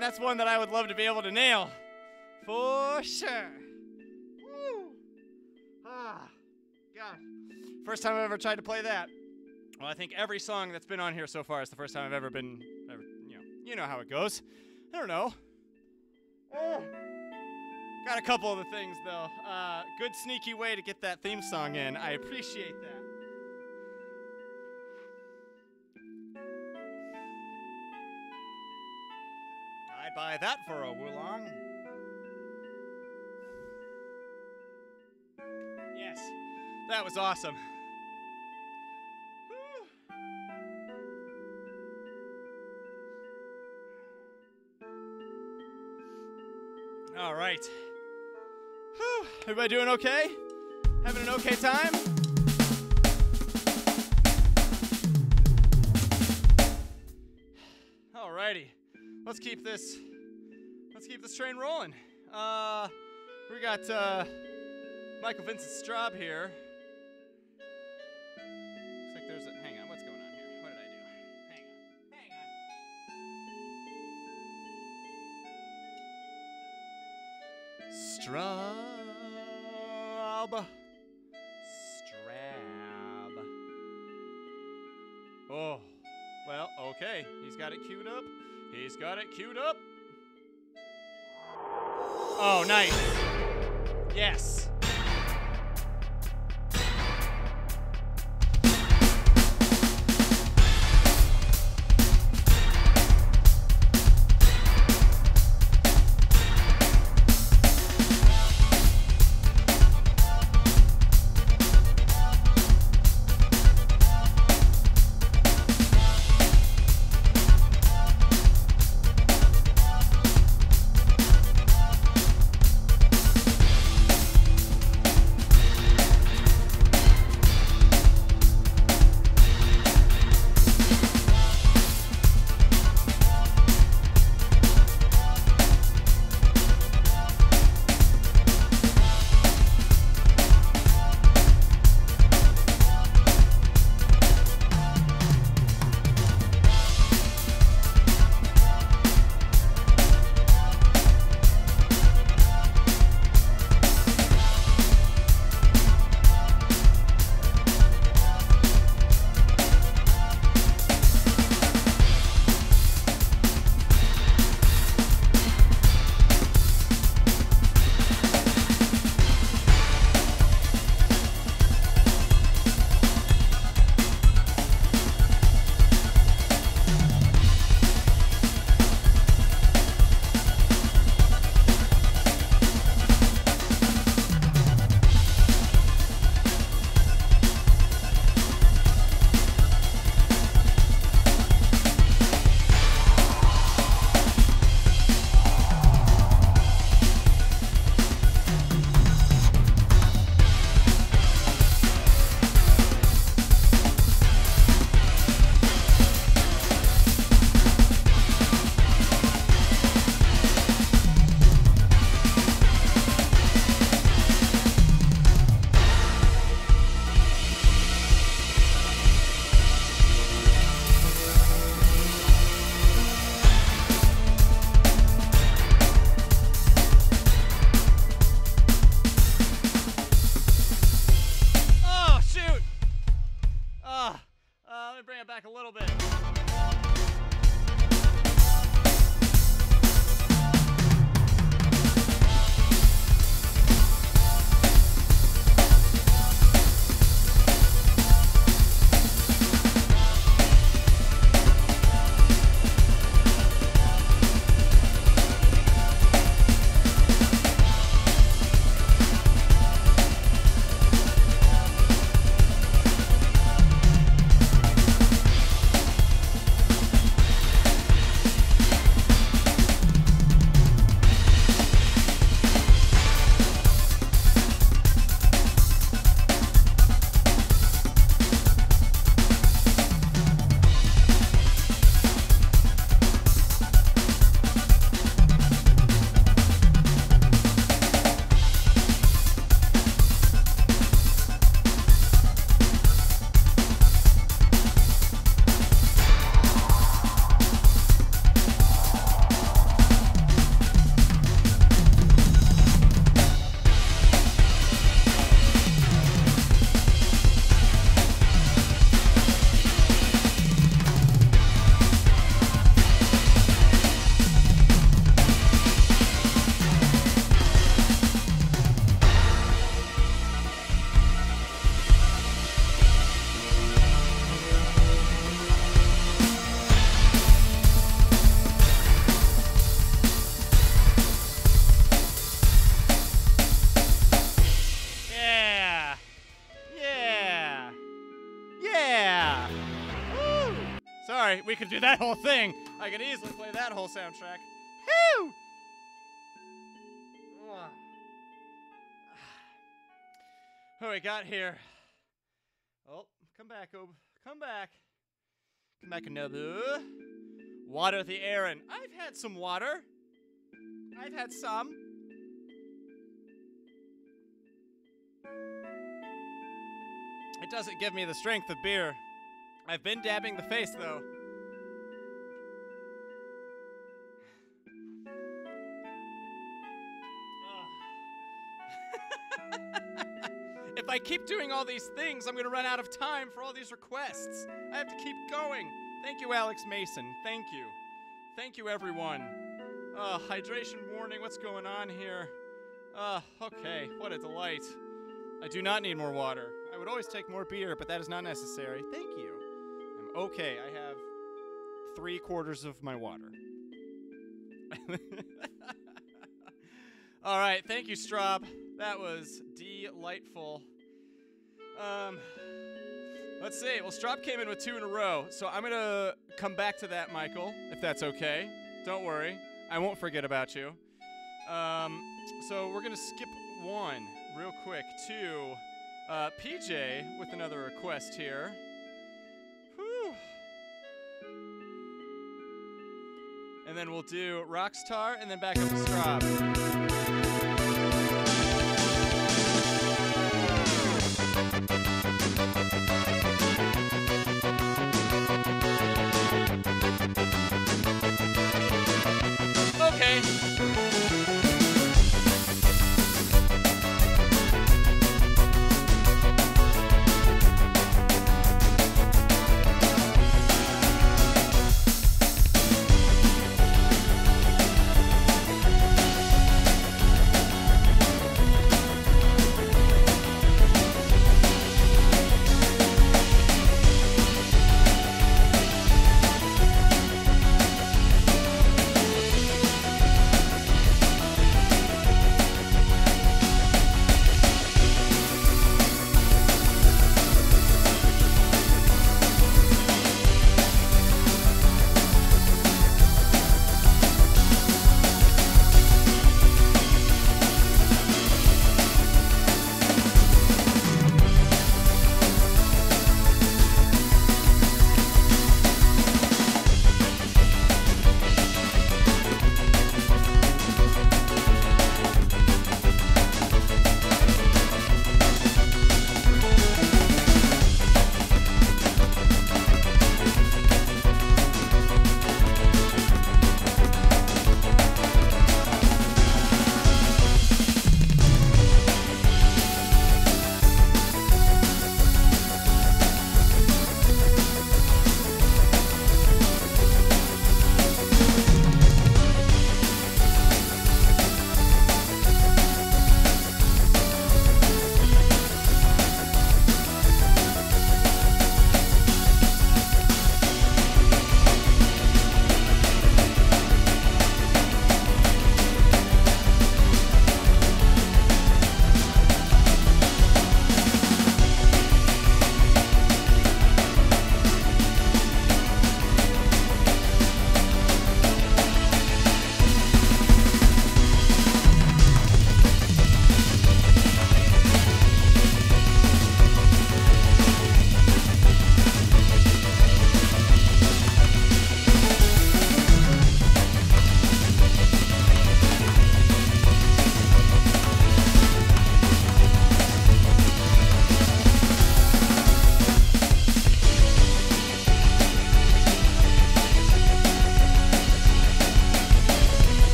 That's one that I would love to be able to nail, for sure. Woo. Ah, God. First time I've ever tried to play that. Well, I think every song that's been on here so far is the first time I've ever been, you know how it goes. I don't know. Got a couple of the things though. Good sneaky way to get that theme song in. I appreciate that. I'd buy that for a Wulong. Yes, that was awesome. All right. Whew. Everybody doing okay? Having an okay time? Alrighty, let's keep this train rolling. We got Michael Vincent Straub here. Looks like there's a, hang on, what's going on here? What did I do? Hang on. Strab. Oh, well, okay. He's got it queued up. He's got it queued up. Oh, nice. Yes. We could do that whole thing. I could easily play that whole soundtrack. Whew! Who we got here? Oh, come back, Ob. Come back. Come back, Nobu. Water the Aaron. I've had some water. I've had some. It doesn't give me the strength of beer. I've been dabbing the face, though. If I keep doing all these things, I'm gonna run out of time for all these requests. I have to keep going. Thank you, Alex Mason. Thank you. Thank you, everyone. Hydration warning. What's going on here? Okay. What a delight. I do not need more water. I would always take more beer, but that is not necessary. Thank you. I'm okay. I have 3/4 of my water. All right. Thank you, Straub. That was delightful. Let's see. Well, Straub came in with 2 in a row, so I'm going to come back to that, Michael, if that's okay. Don't worry. I won't forget about you. So we're going to skip one real quick to PJ with another request here. Whew. And then we'll do Rockstar and then back up to Straub.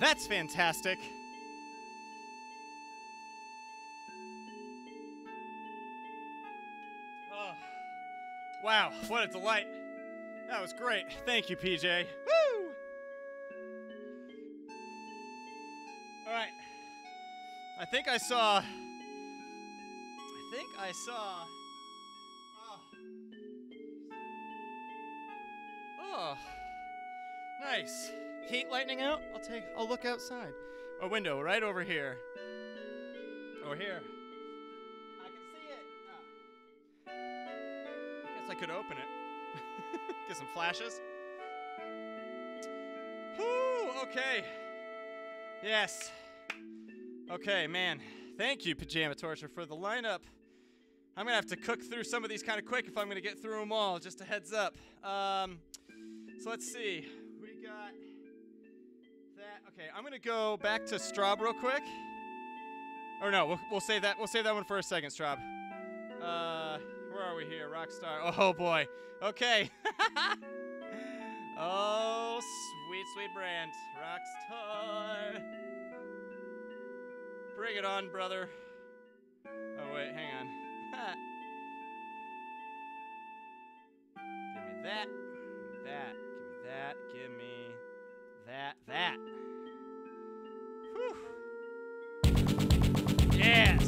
That's fantastic. Oh, wow, what a delight. That was great. Thank you, PJ. Woo! All right. I think I saw... Oh, nice. Heat lightning out? I'll look outside. A window right over here. Over here. I can see it. Oh. Guess I could open it. Get some flashes. Whoo, okay. Yes. Okay, man. Thank you, Pajama Torture, for the lineup. I'm gonna have to cook through some of these kind of quick if I'm gonna get through them all, just a heads up. So let's see, we got that. Okay, I'm gonna go back to Straub real quick. Or no, we'll save that one for a second, Straub. Where are we here, Rockstar? Oh boy, okay. Oh, sweet, sweet brand, Rockstar. Bring it on, brother. Oh wait, hang on. Give me that. That, give me that, give me that, that. Whew. Yes!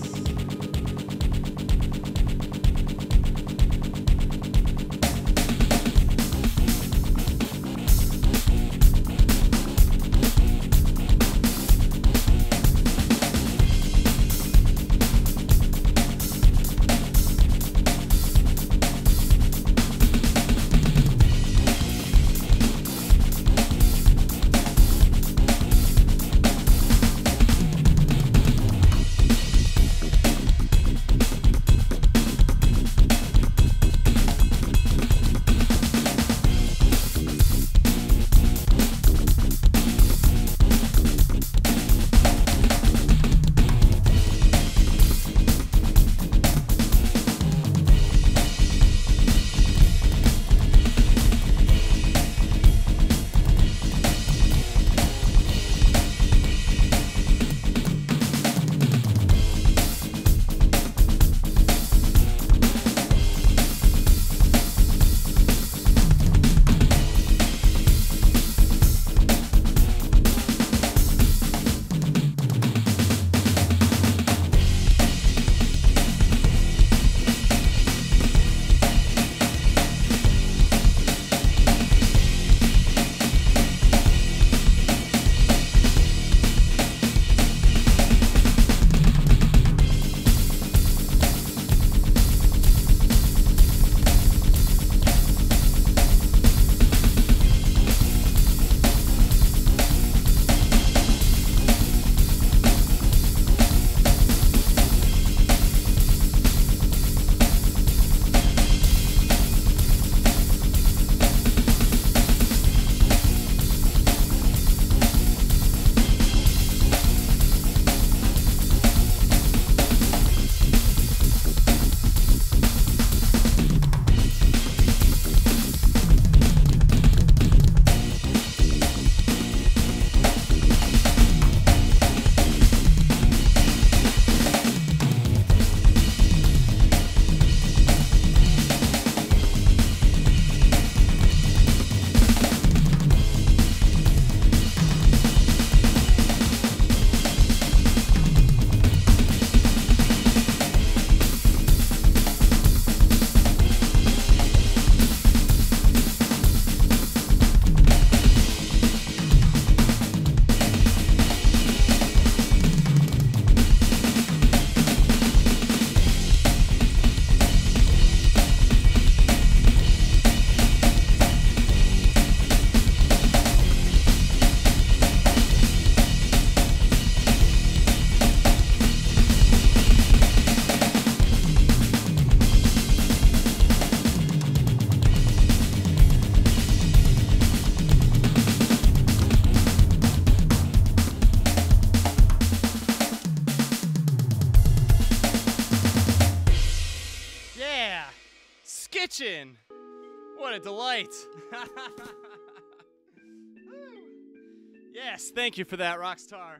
Yes, thank you for that, Rockstar.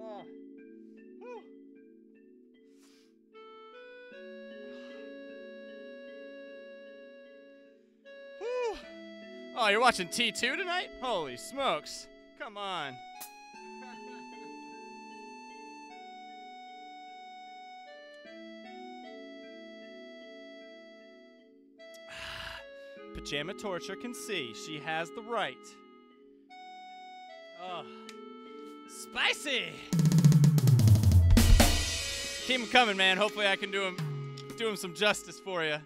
Oh. Whew. Oh, you're watching T2 tonight? Holy smokes. Come on. Pajama Torture can see. She has the right. Oh. Spicy! Keep them coming, man. Hopefully I can do them some justice for you.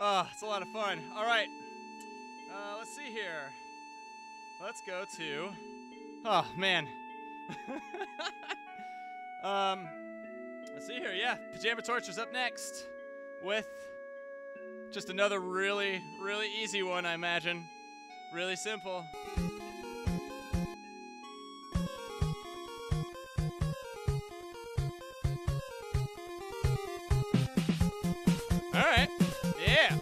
Oh, it's a lot of fun. All right. Let's see here. Let's go to... Oh, man. Let's see here. Yeah, Pajama Torture's up next with... Just another really, really easy one, I imagine. Really simple. All right. Yeah.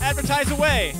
Advertise away.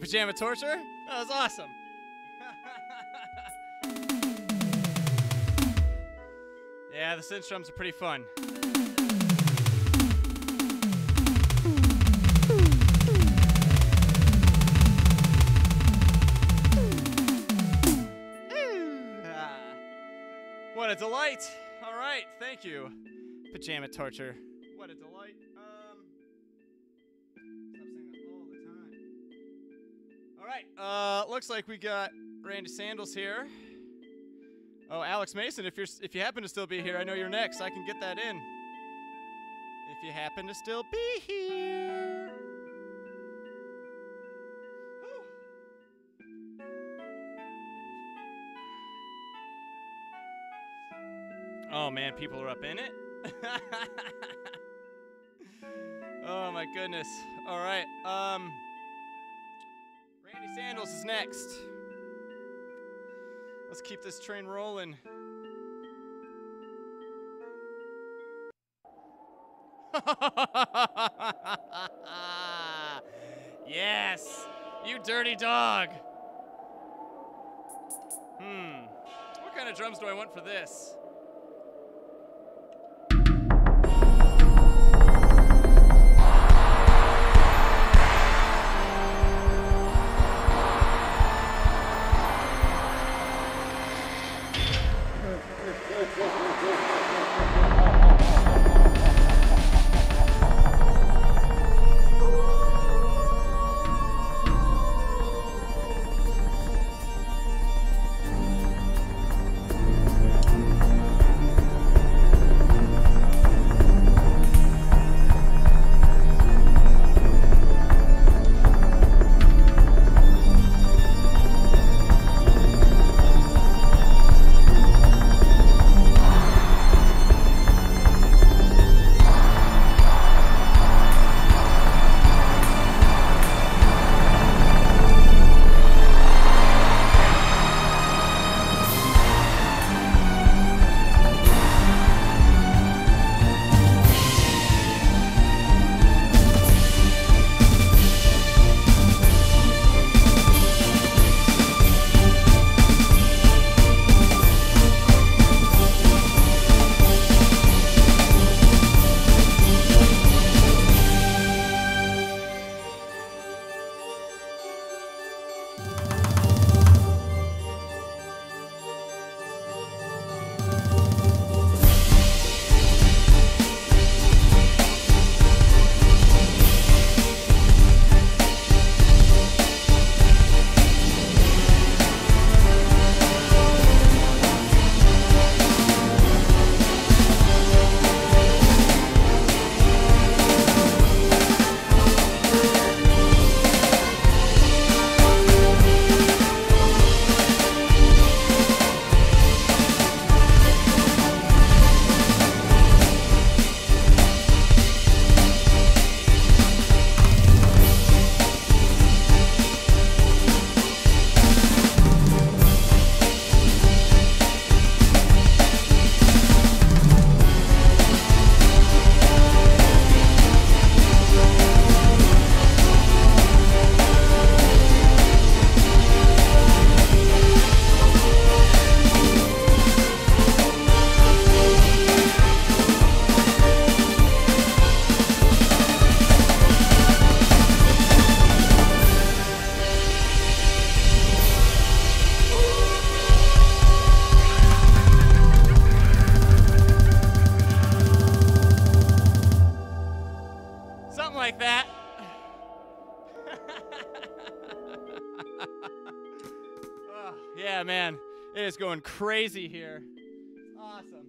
Pajama Torture? That was awesome. Yeah, the synth drums are pretty fun. What a delight. All right, thank you. Pajama torture. What a delight. Stop saying that all the time. All right, looks like we got Randy Sandals here. Oh, Alex Mason, if you happen to still be here, I know you're next. I can get that in. If you happen to still be here. Ooh. Oh man, people are up in it. Oh my goodness. All right. Randy Sandals is next. Let's keep this train rolling. Yes, you dirty dog. What kind of drums do I want for this? It's going crazy here. Awesome.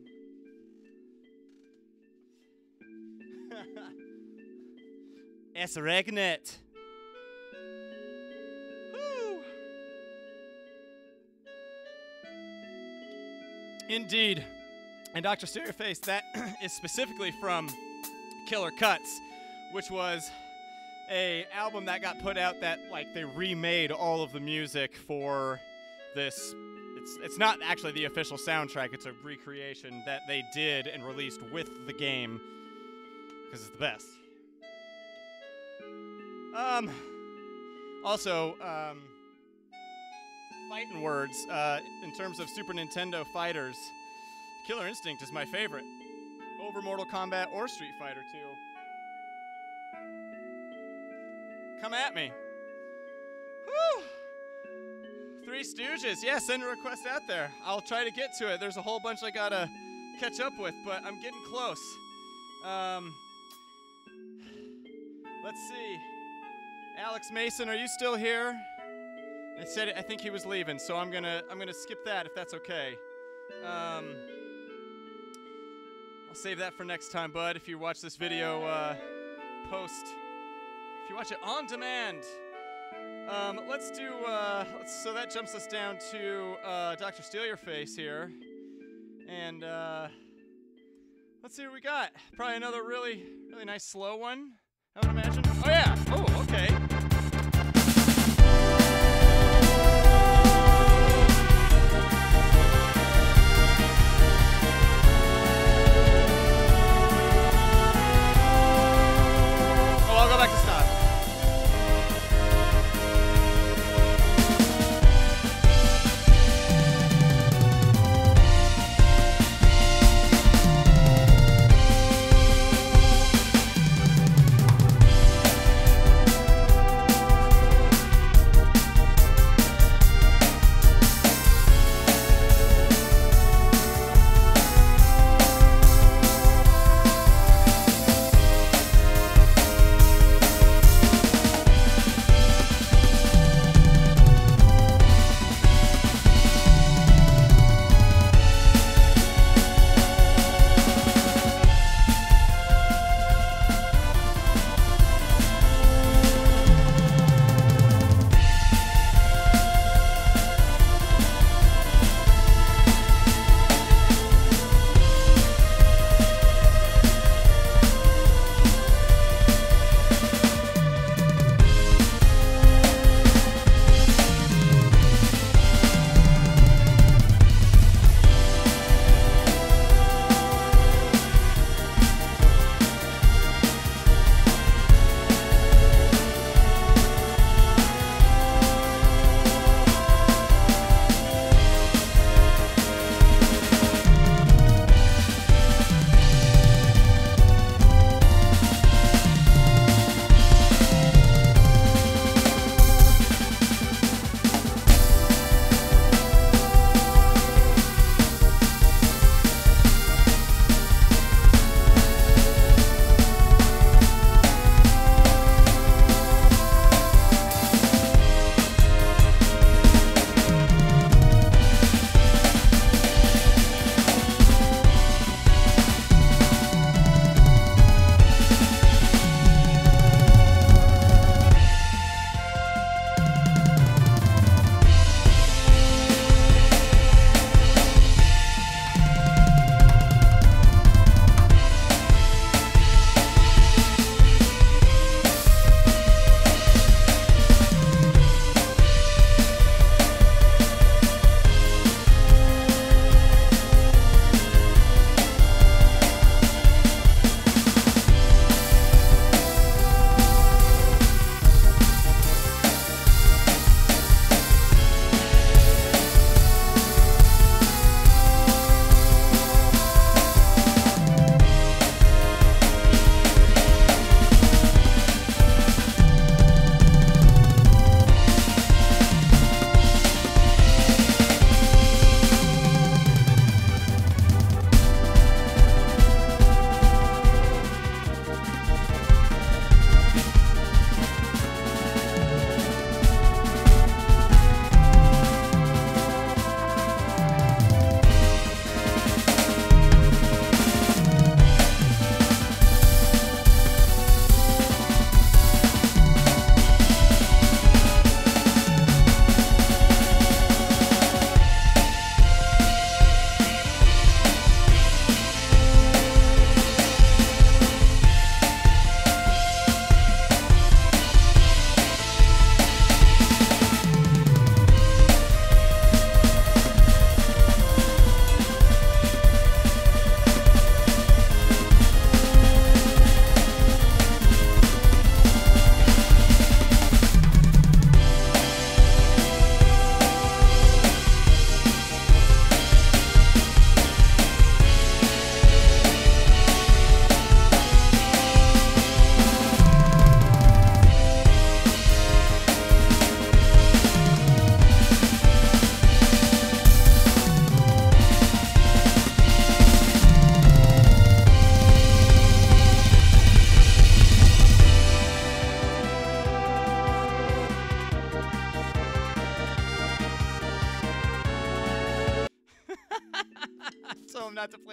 It's regnet. Woo. Indeed. And Dr. Seriface, that is specifically from Killer Cuts, which was an album that got put out that like they remade all of the music for this. It's not actually the official soundtrack, it's a recreation that they did and released with the game, because it's the best. Also, fighting words, in terms of Super Nintendo fighters, Killer Instinct is my favorite, over Mortal Kombat or Street Fighter 2. Come at me. Whew. Three Stooges. Yeah, send a request out there. I'll try to get to it. There's a whole bunch I gotta catch up with, but I'm getting close. Let's see. Alex Mason, are you still here? I said I think he was leaving, so I'm gonna skip that if that's okay. I'll save that for next time, bud. If you watch this video if you watch it on demand. Let's do. So that jumps us down to Dr. Steal Your Face here, and let's see what we got. Probably another really nice slow one, I would imagine. Oh yeah. Oh, okay. Oh, I'll go back to stop.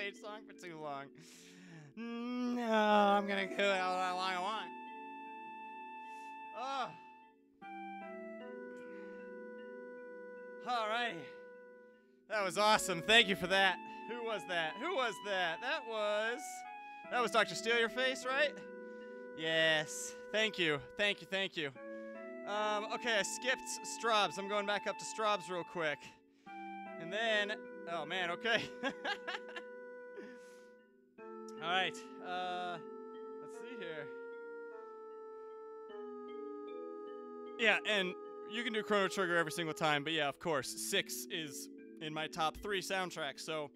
arcade song for too long. No, I'm gonna do it all I want. Oh. Alrighty. That was awesome. Thank you for that. Who was that? Who was that? That was Dr. Steal Your Face, right? Yes. Thank you. Thank you. Thank you. Okay, I skipped Straub's. I'm going back up to Straub's real quick. And then, oh man, okay. All right, let's see here. Yeah, and you can do Chrono Trigger every single time, but yeah, of course, 6 is in my top 3 soundtracks, so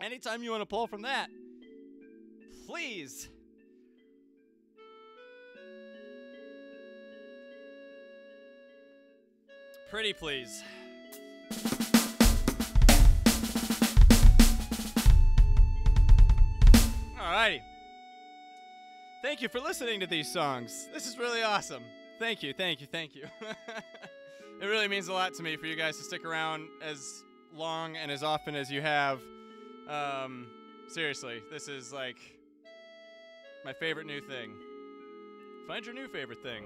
anytime you want to pull from that, please. Pretty please. Alrighty. Thank you for listening to these songs. This is really awesome. Thank you, thank you, thank you. It really means a lot to me for you guys to stick around as long and as often as you have. Seriously, this is like my favorite new thing. Find your new favorite thing.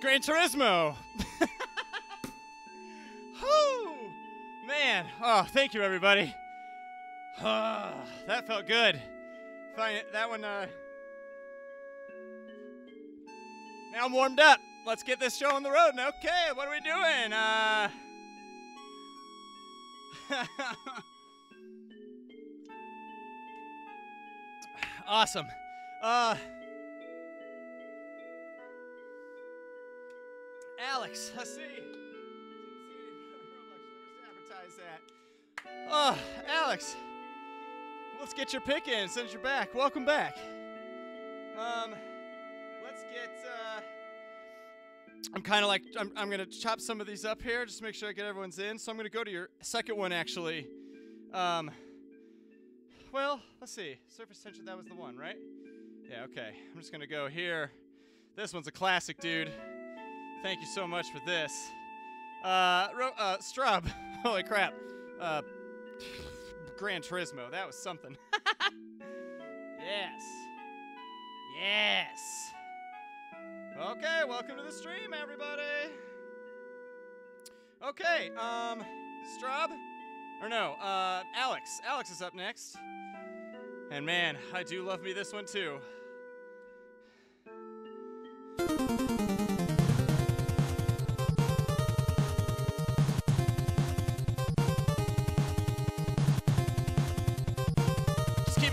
Gran Turismo. man. Oh, thank you, everybody. That felt good. That one, now I'm warmed up. Let's get this show on the road. Okay, what are we doing? Awesome. Alex, let's see. Advertise that. Oh, Alex, let's get your pick in since you're back. Welcome back. Let's get. I'm kind of like I'm gonna chop some of these up here just to make sure I get everyone's in. So I'm gonna go to your second one actually. Well, let's see. Surface Tension, that was the one, right? Yeah. Okay. I'm just gonna go here. This one's a classic, dude. Thank you so much for this. Strub. Holy crap. Gran Turismo. That was something. Yes. Yes. Okay, welcome to the stream, everybody. Okay, Strub? Or no, Alex. Alex is up next. And man, I do love me this one too.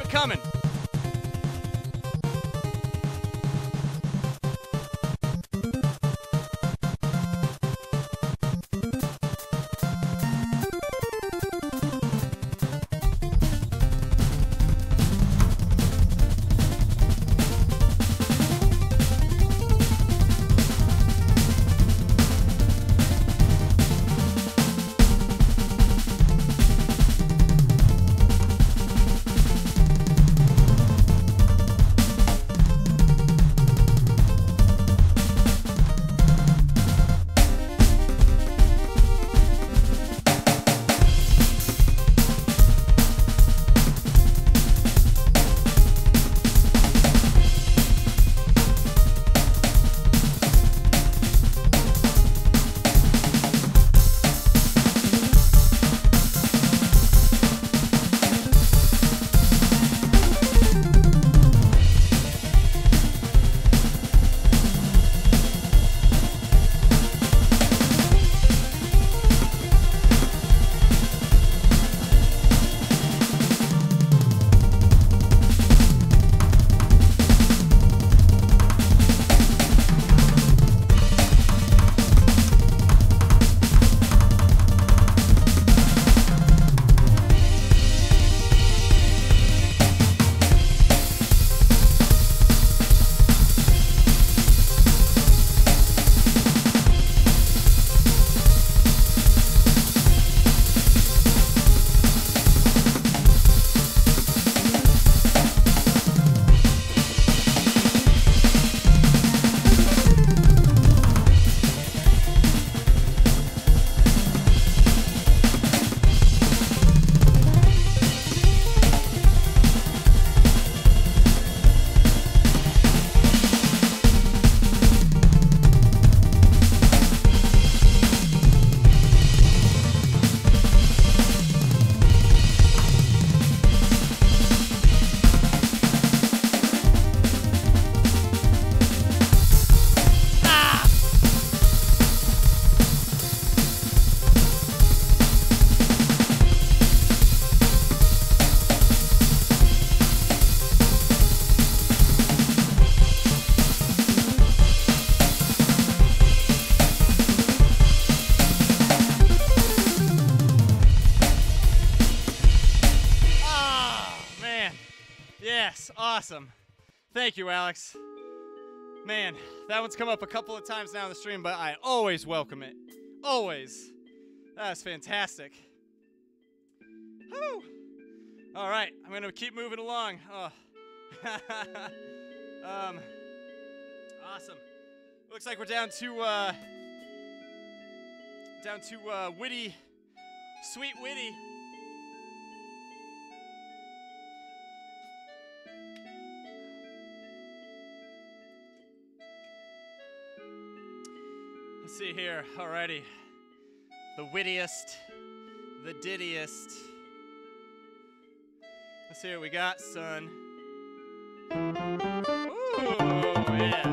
Coming. Awesome. Thank you, Alex. Man, that one's come up a couple of times now in the stream, but I always welcome it. Always. That's fantastic. Woo! All right, I'm going to keep moving along. Oh. Awesome. Looks like we're down to Witty, Sweet Witty. See here, alrighty. The wittiest, the dittiest. Let's hear what we got, son. Ooh, yeah.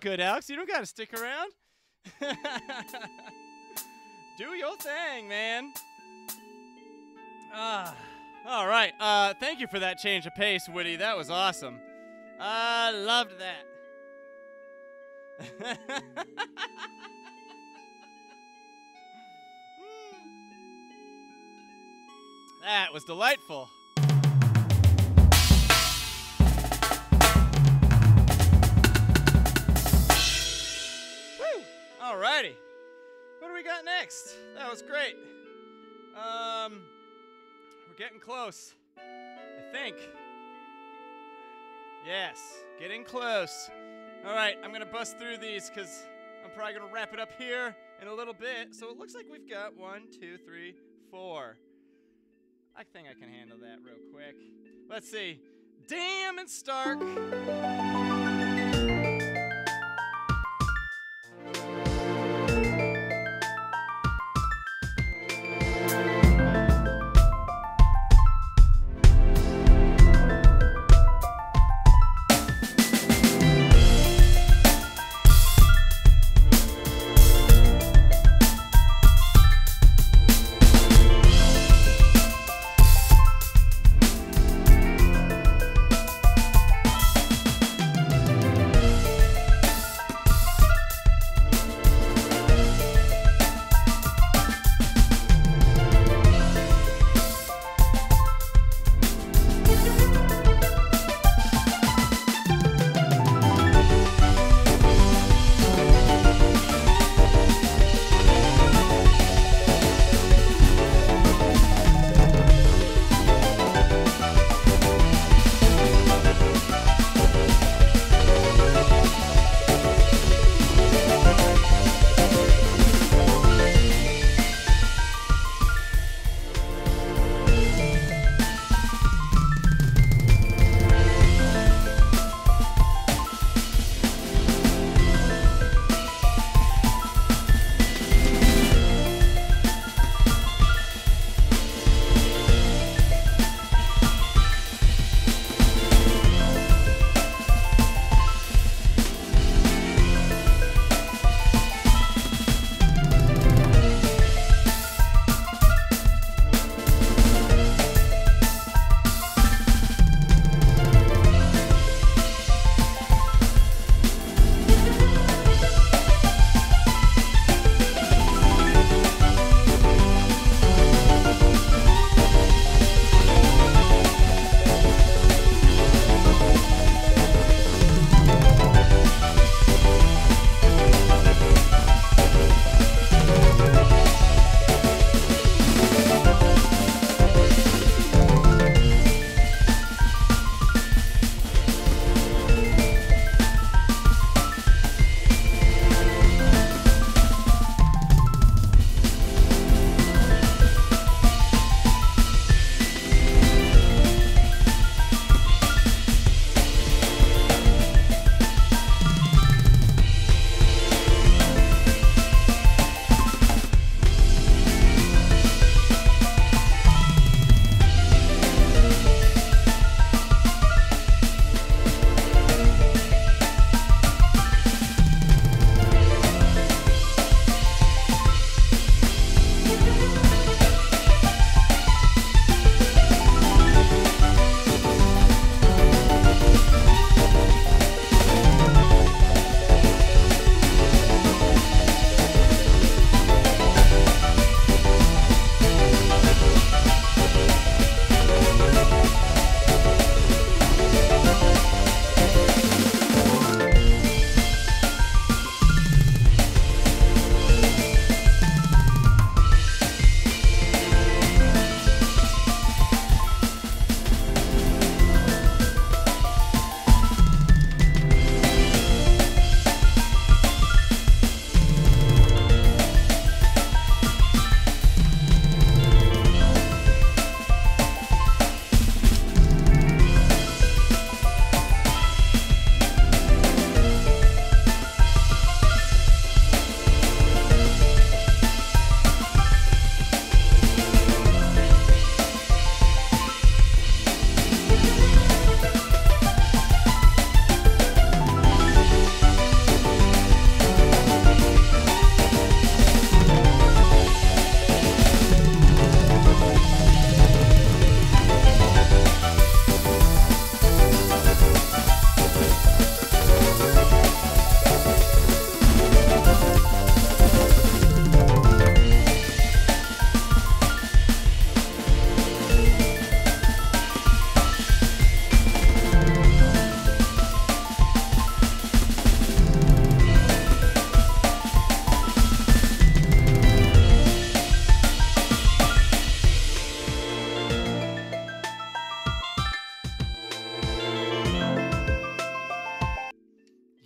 Good, Alex. You don't gotta stick around. Do your thing, man. All right. Thank you for that change of pace, Woody. That was awesome. I loved that. That was delightful. Alrighty, what do we got next? That was great. We're getting close, I think. Yes, getting close. All right, I'm gonna bust through these because I'm probably gonna wrap it up here in a little bit. So it looks like we've got 1, 2, 3, 4. I think I can handle that real quick. Let's see, Damn and Stark.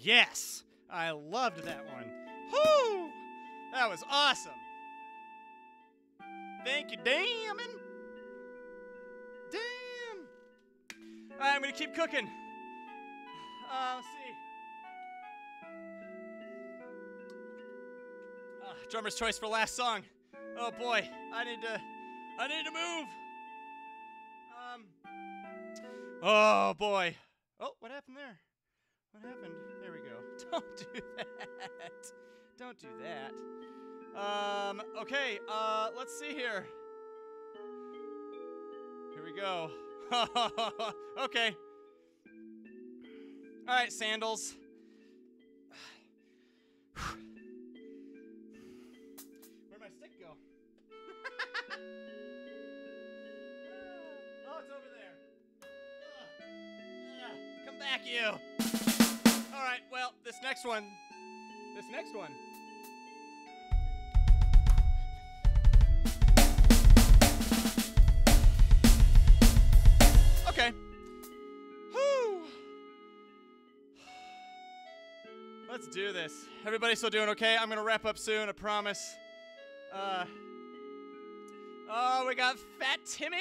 Yes! I loved that one. Whoo! That was awesome. Thank you, damn. Damn! All right, I'm gonna keep cooking. Let's see. Drummer's choice for last song. Oh boy, I need to move. Oh boy. Oh, what happened there? What happened? There we go. Don't do that. Don't do that. Okay, let's see here. Here we go. Okay. All right, sandals. Where'd my stick go? Oh, it's over there. Come back, you. All right, well, this next one. Okay. Whoo! Let's do this. Everybody still doing okay? I'm gonna wrap up soon, I promise. Oh, we got Fat Timmy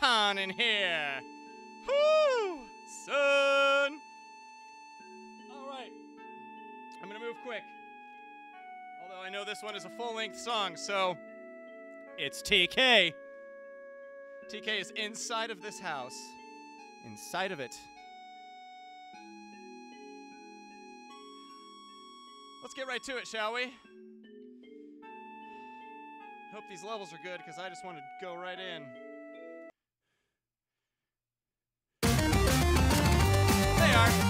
Con in here. Whoo! Son! Alright. I'm gonna move quick. Although I know this one is a full-length song, so it's TK. TK is inside of this house. Inside of it. Let's get right to it, shall we? Hope these levels are good, because I just want to go right in. They are.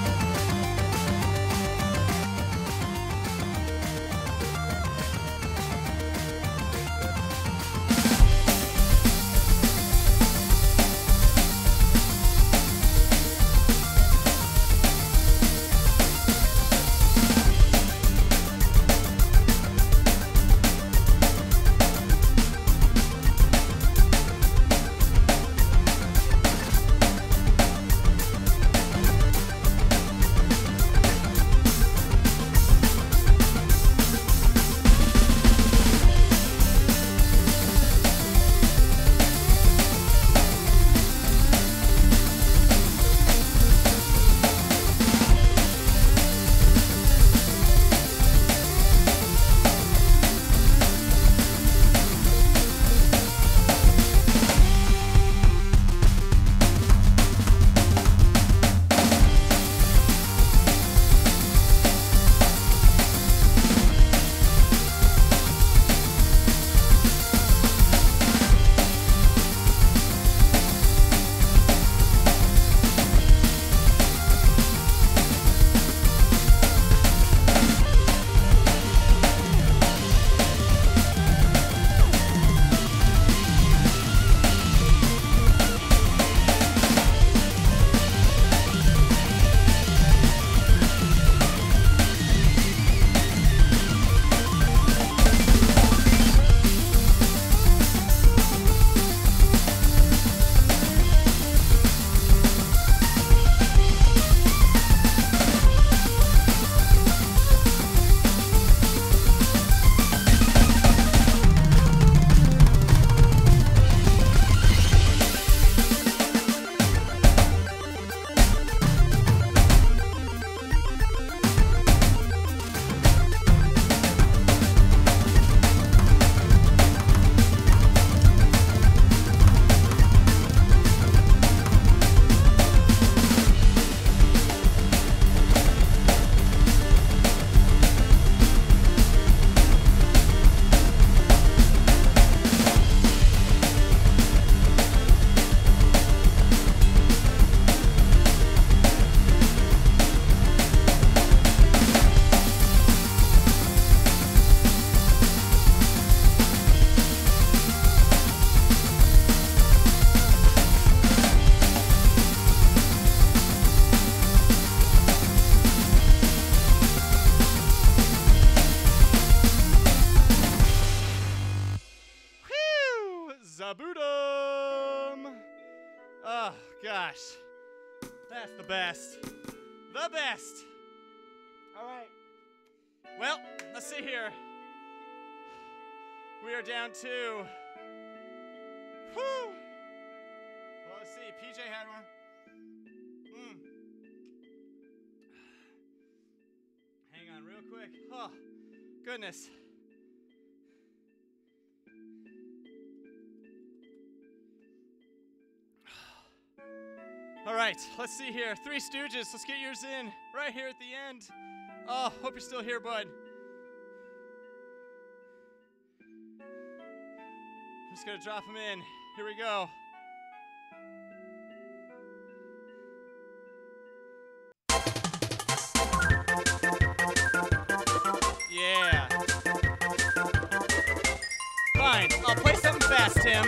Gosh, that's the best. All right. Well, let's see here. We are down to. Whew. Well, let's see. PJ had one. Hang on, real quick. Oh, goodness. All right, let's see here. Three Stooges, let's get yours in right here at the end. Oh, hope you're still here, bud. I'm just gonna drop them in. Here we go. Yeah. Fine, I'll play something fast, Tim.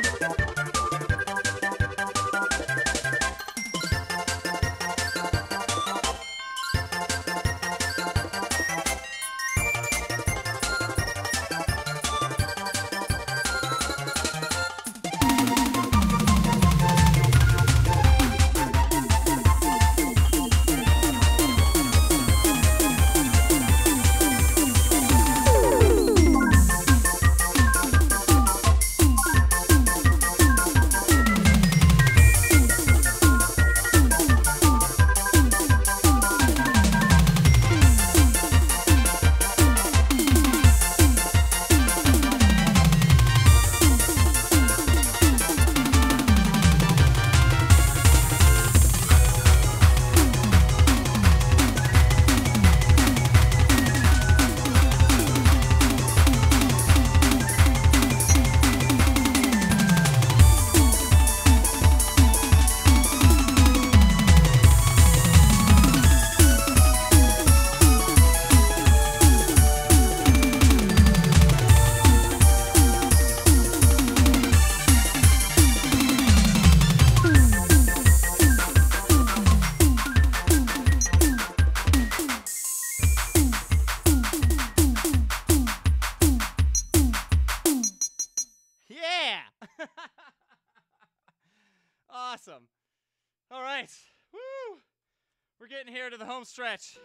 Stretch.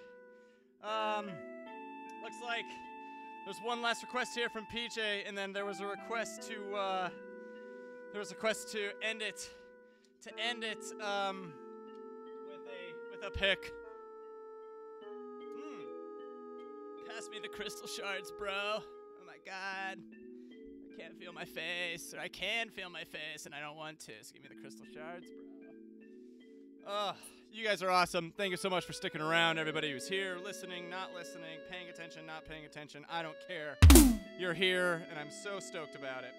Looks like there's one last request here from PJ, and then there was a request to end it with a pick. Pass me the crystal shards, bro. Oh my god. I can't feel my face, or I can feel my face and I don't want to, so give me the crystal shards, bro. Oh, you guys are awesome. Thank you so much for sticking around, everybody who's here, listening, not listening, paying attention, not paying attention. I don't care. You're here, and I'm so stoked about it.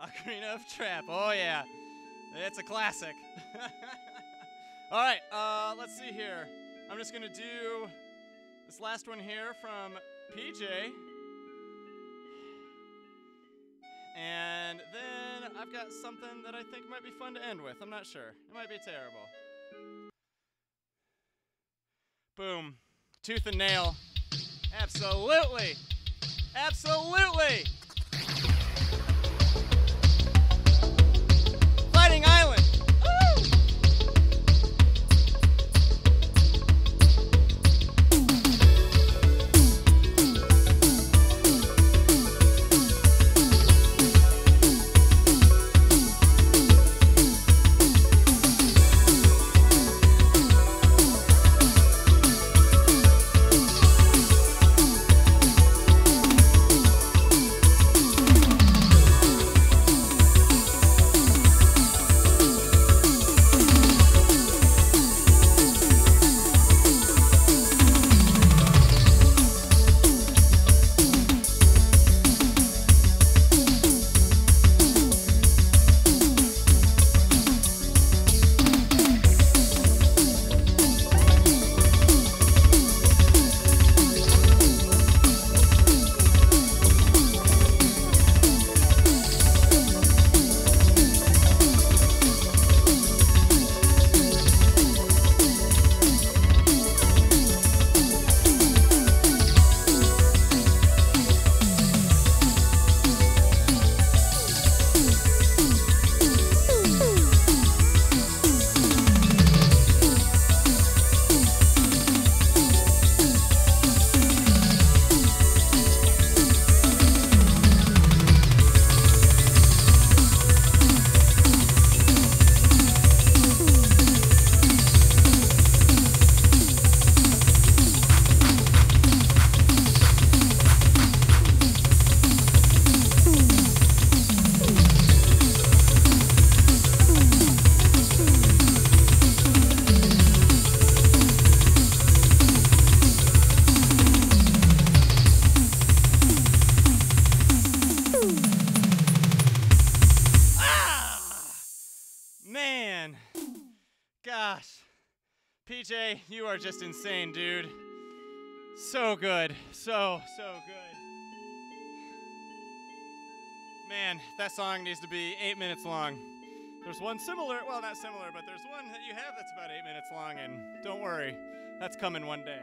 Ocarina of Trap. Oh, yeah. It's a classic. All right, let's see here. I'm just going to do this last one here from PJ. And then I've got something that I think might be fun to end with. I'm not sure. It might be terrible. Boom. Tooth and nail. Absolutely. Absolutely. Fighting Island. PJ, you are just insane, dude. So good. So good. Man, that song needs to be 8 minutes long. There's one similar, well, not similar, but there's one that you have that's about 8 minutes long, and don't worry, that's coming one day.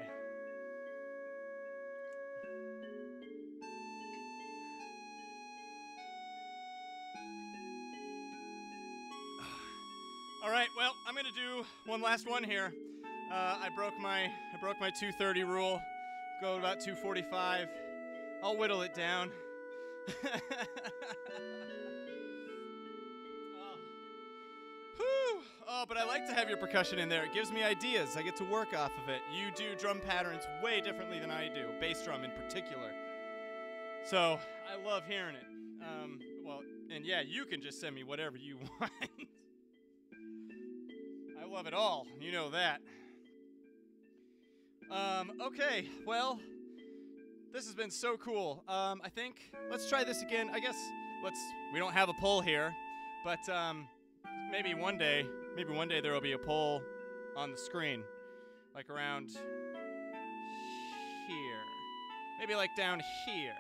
All right, well, I'm gonna do one last one here. I broke my 2:30 rule. Go about 2:45. I'll whittle it down. Oh, but I like to have your percussion in there. It gives me ideas. I get to work off of it. You do drum patterns way differently than I do, bass drum in particular. So I love hearing it. Well, and yeah, you can just send me whatever you want. I love it all. You know that. Okay, well, this has been so cool. I think let's try this again. I guess we don't have a poll here, but maybe one day there will be a poll on the screen, like around here, maybe like down here,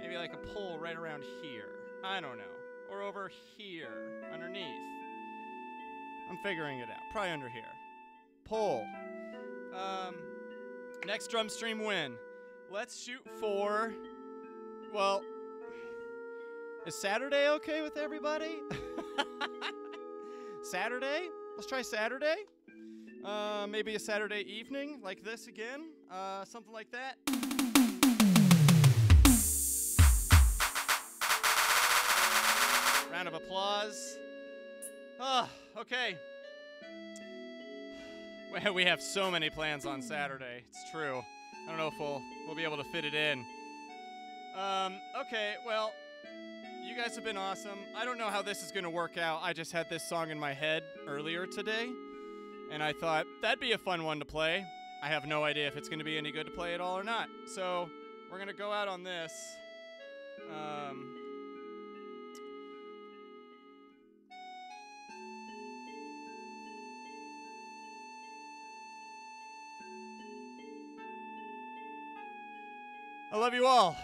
maybe like a poll right around here. I don't know, or over here, underneath. I'm figuring it out. Probably under here. Poll. Next drum stream win. Let's shoot for, well, is Saturday okay with everybody? Saturday? Let's try Saturday. Maybe a Saturday evening like this again. Something like that. Round of applause. Oh, okay. We have so many plans on Saturday. It's true. I don't know if we'll be able to fit it in. Okay, well, you guys have been awesome. I don't know how this is going to work out. I just had this song in my head earlier today, and I thought that'd be a fun one to play. I have no idea if it's going to be any good to play at all or not. So we're going to go out on this. I love you all.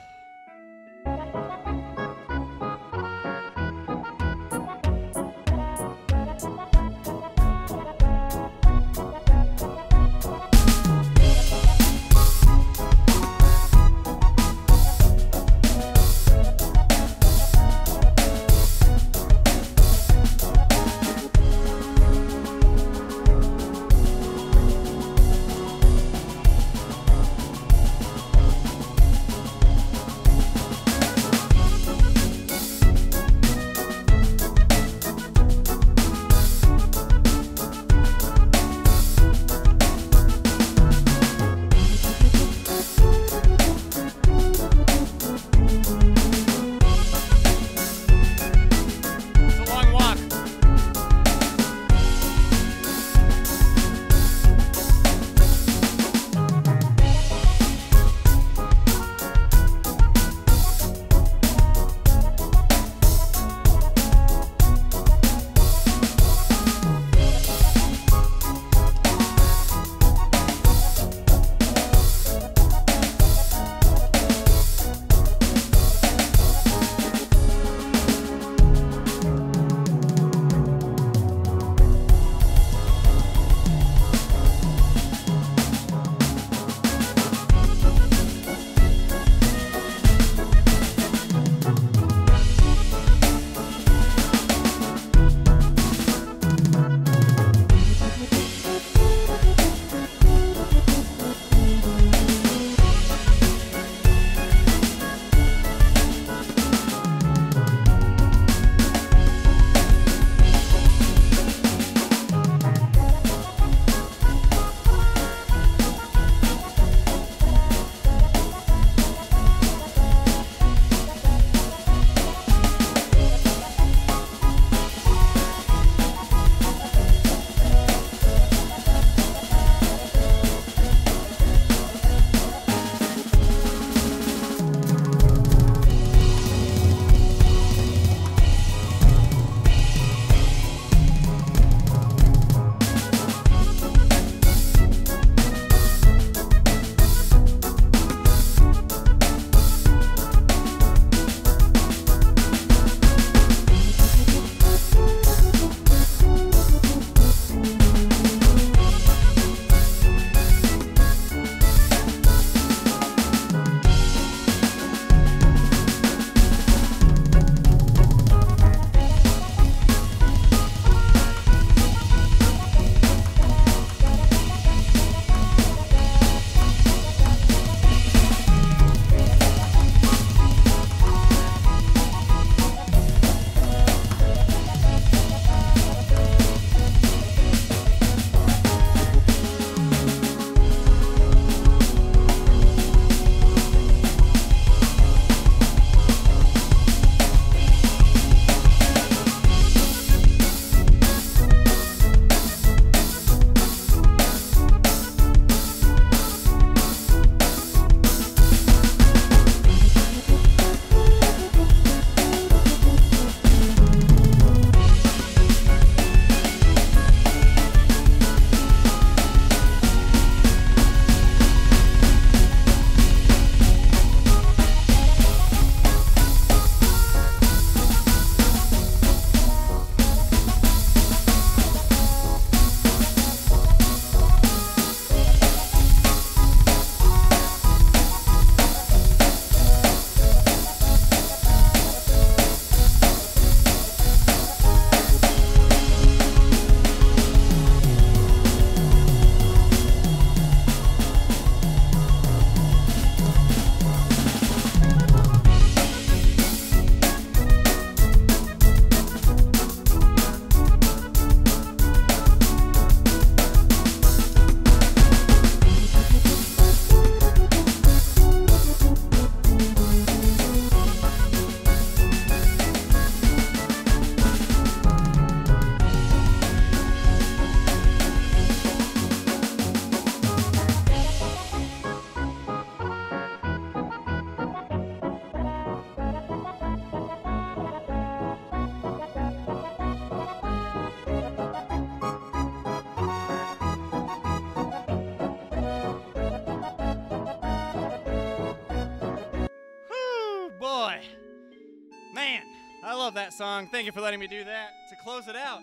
I love that song. Thank you for letting me do that. To close it out.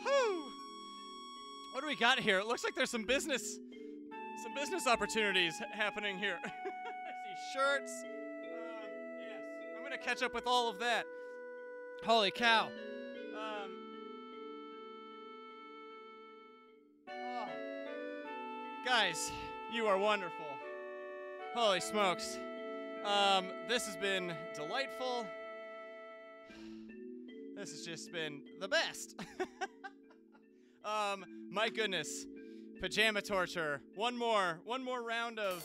Whew. What do we got here? It looks like there's some business opportunities happening here. I see shirts. Yes, I'm gonna catch up with all of that. Holy cow. Guys, you are wonderful. Holy smokes. This has been delightful. This has just been the best. My goodness, Pajama Torture. One more round of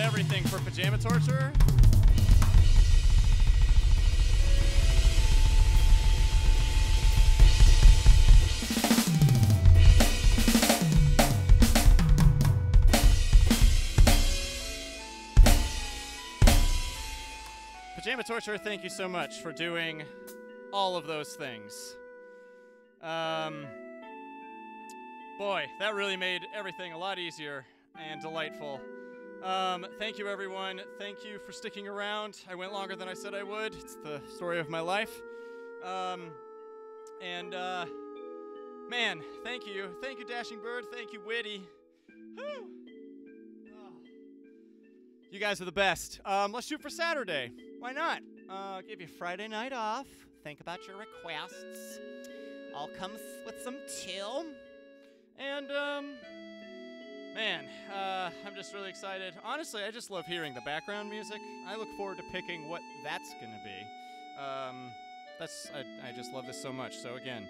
everything for Pajama Torture. Pajama Torture, thank you so much for doing all of those things. Boy, that really made everything a lot easier and delightful. Thank you, everyone. Thank you for sticking around. I went longer than I said I would. It's the story of my life. Man, thank you. Thank you, Dashing Bird. Thank you, Witty. Whew. Oh. You guys are the best. Let's shoot for Saturday. Why not? Give you Friday night off. Think about your requests. I'll come with some chill. And, man, I'm just really excited. Honestly, I just love hearing the background music. I look forward to picking what that's going to be. I just love this so much. So, again,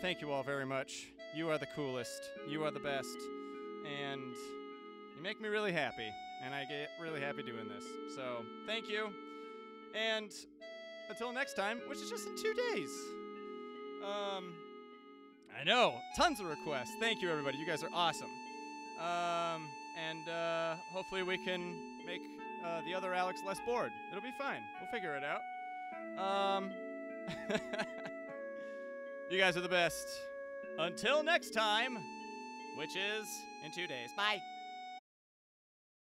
thank you all very much. You are the coolest. You are the best. And you make me really happy. And I get really happy doing this. So, thank you. And until next time, which is just in 2 days. I know, tons of requests. Thank you, everybody. You guys are awesome. Hopefully we can make the other Alex less bored. It'll be fine. We'll figure it out. You guys are the best. Until next time, which is in 2 days. Bye.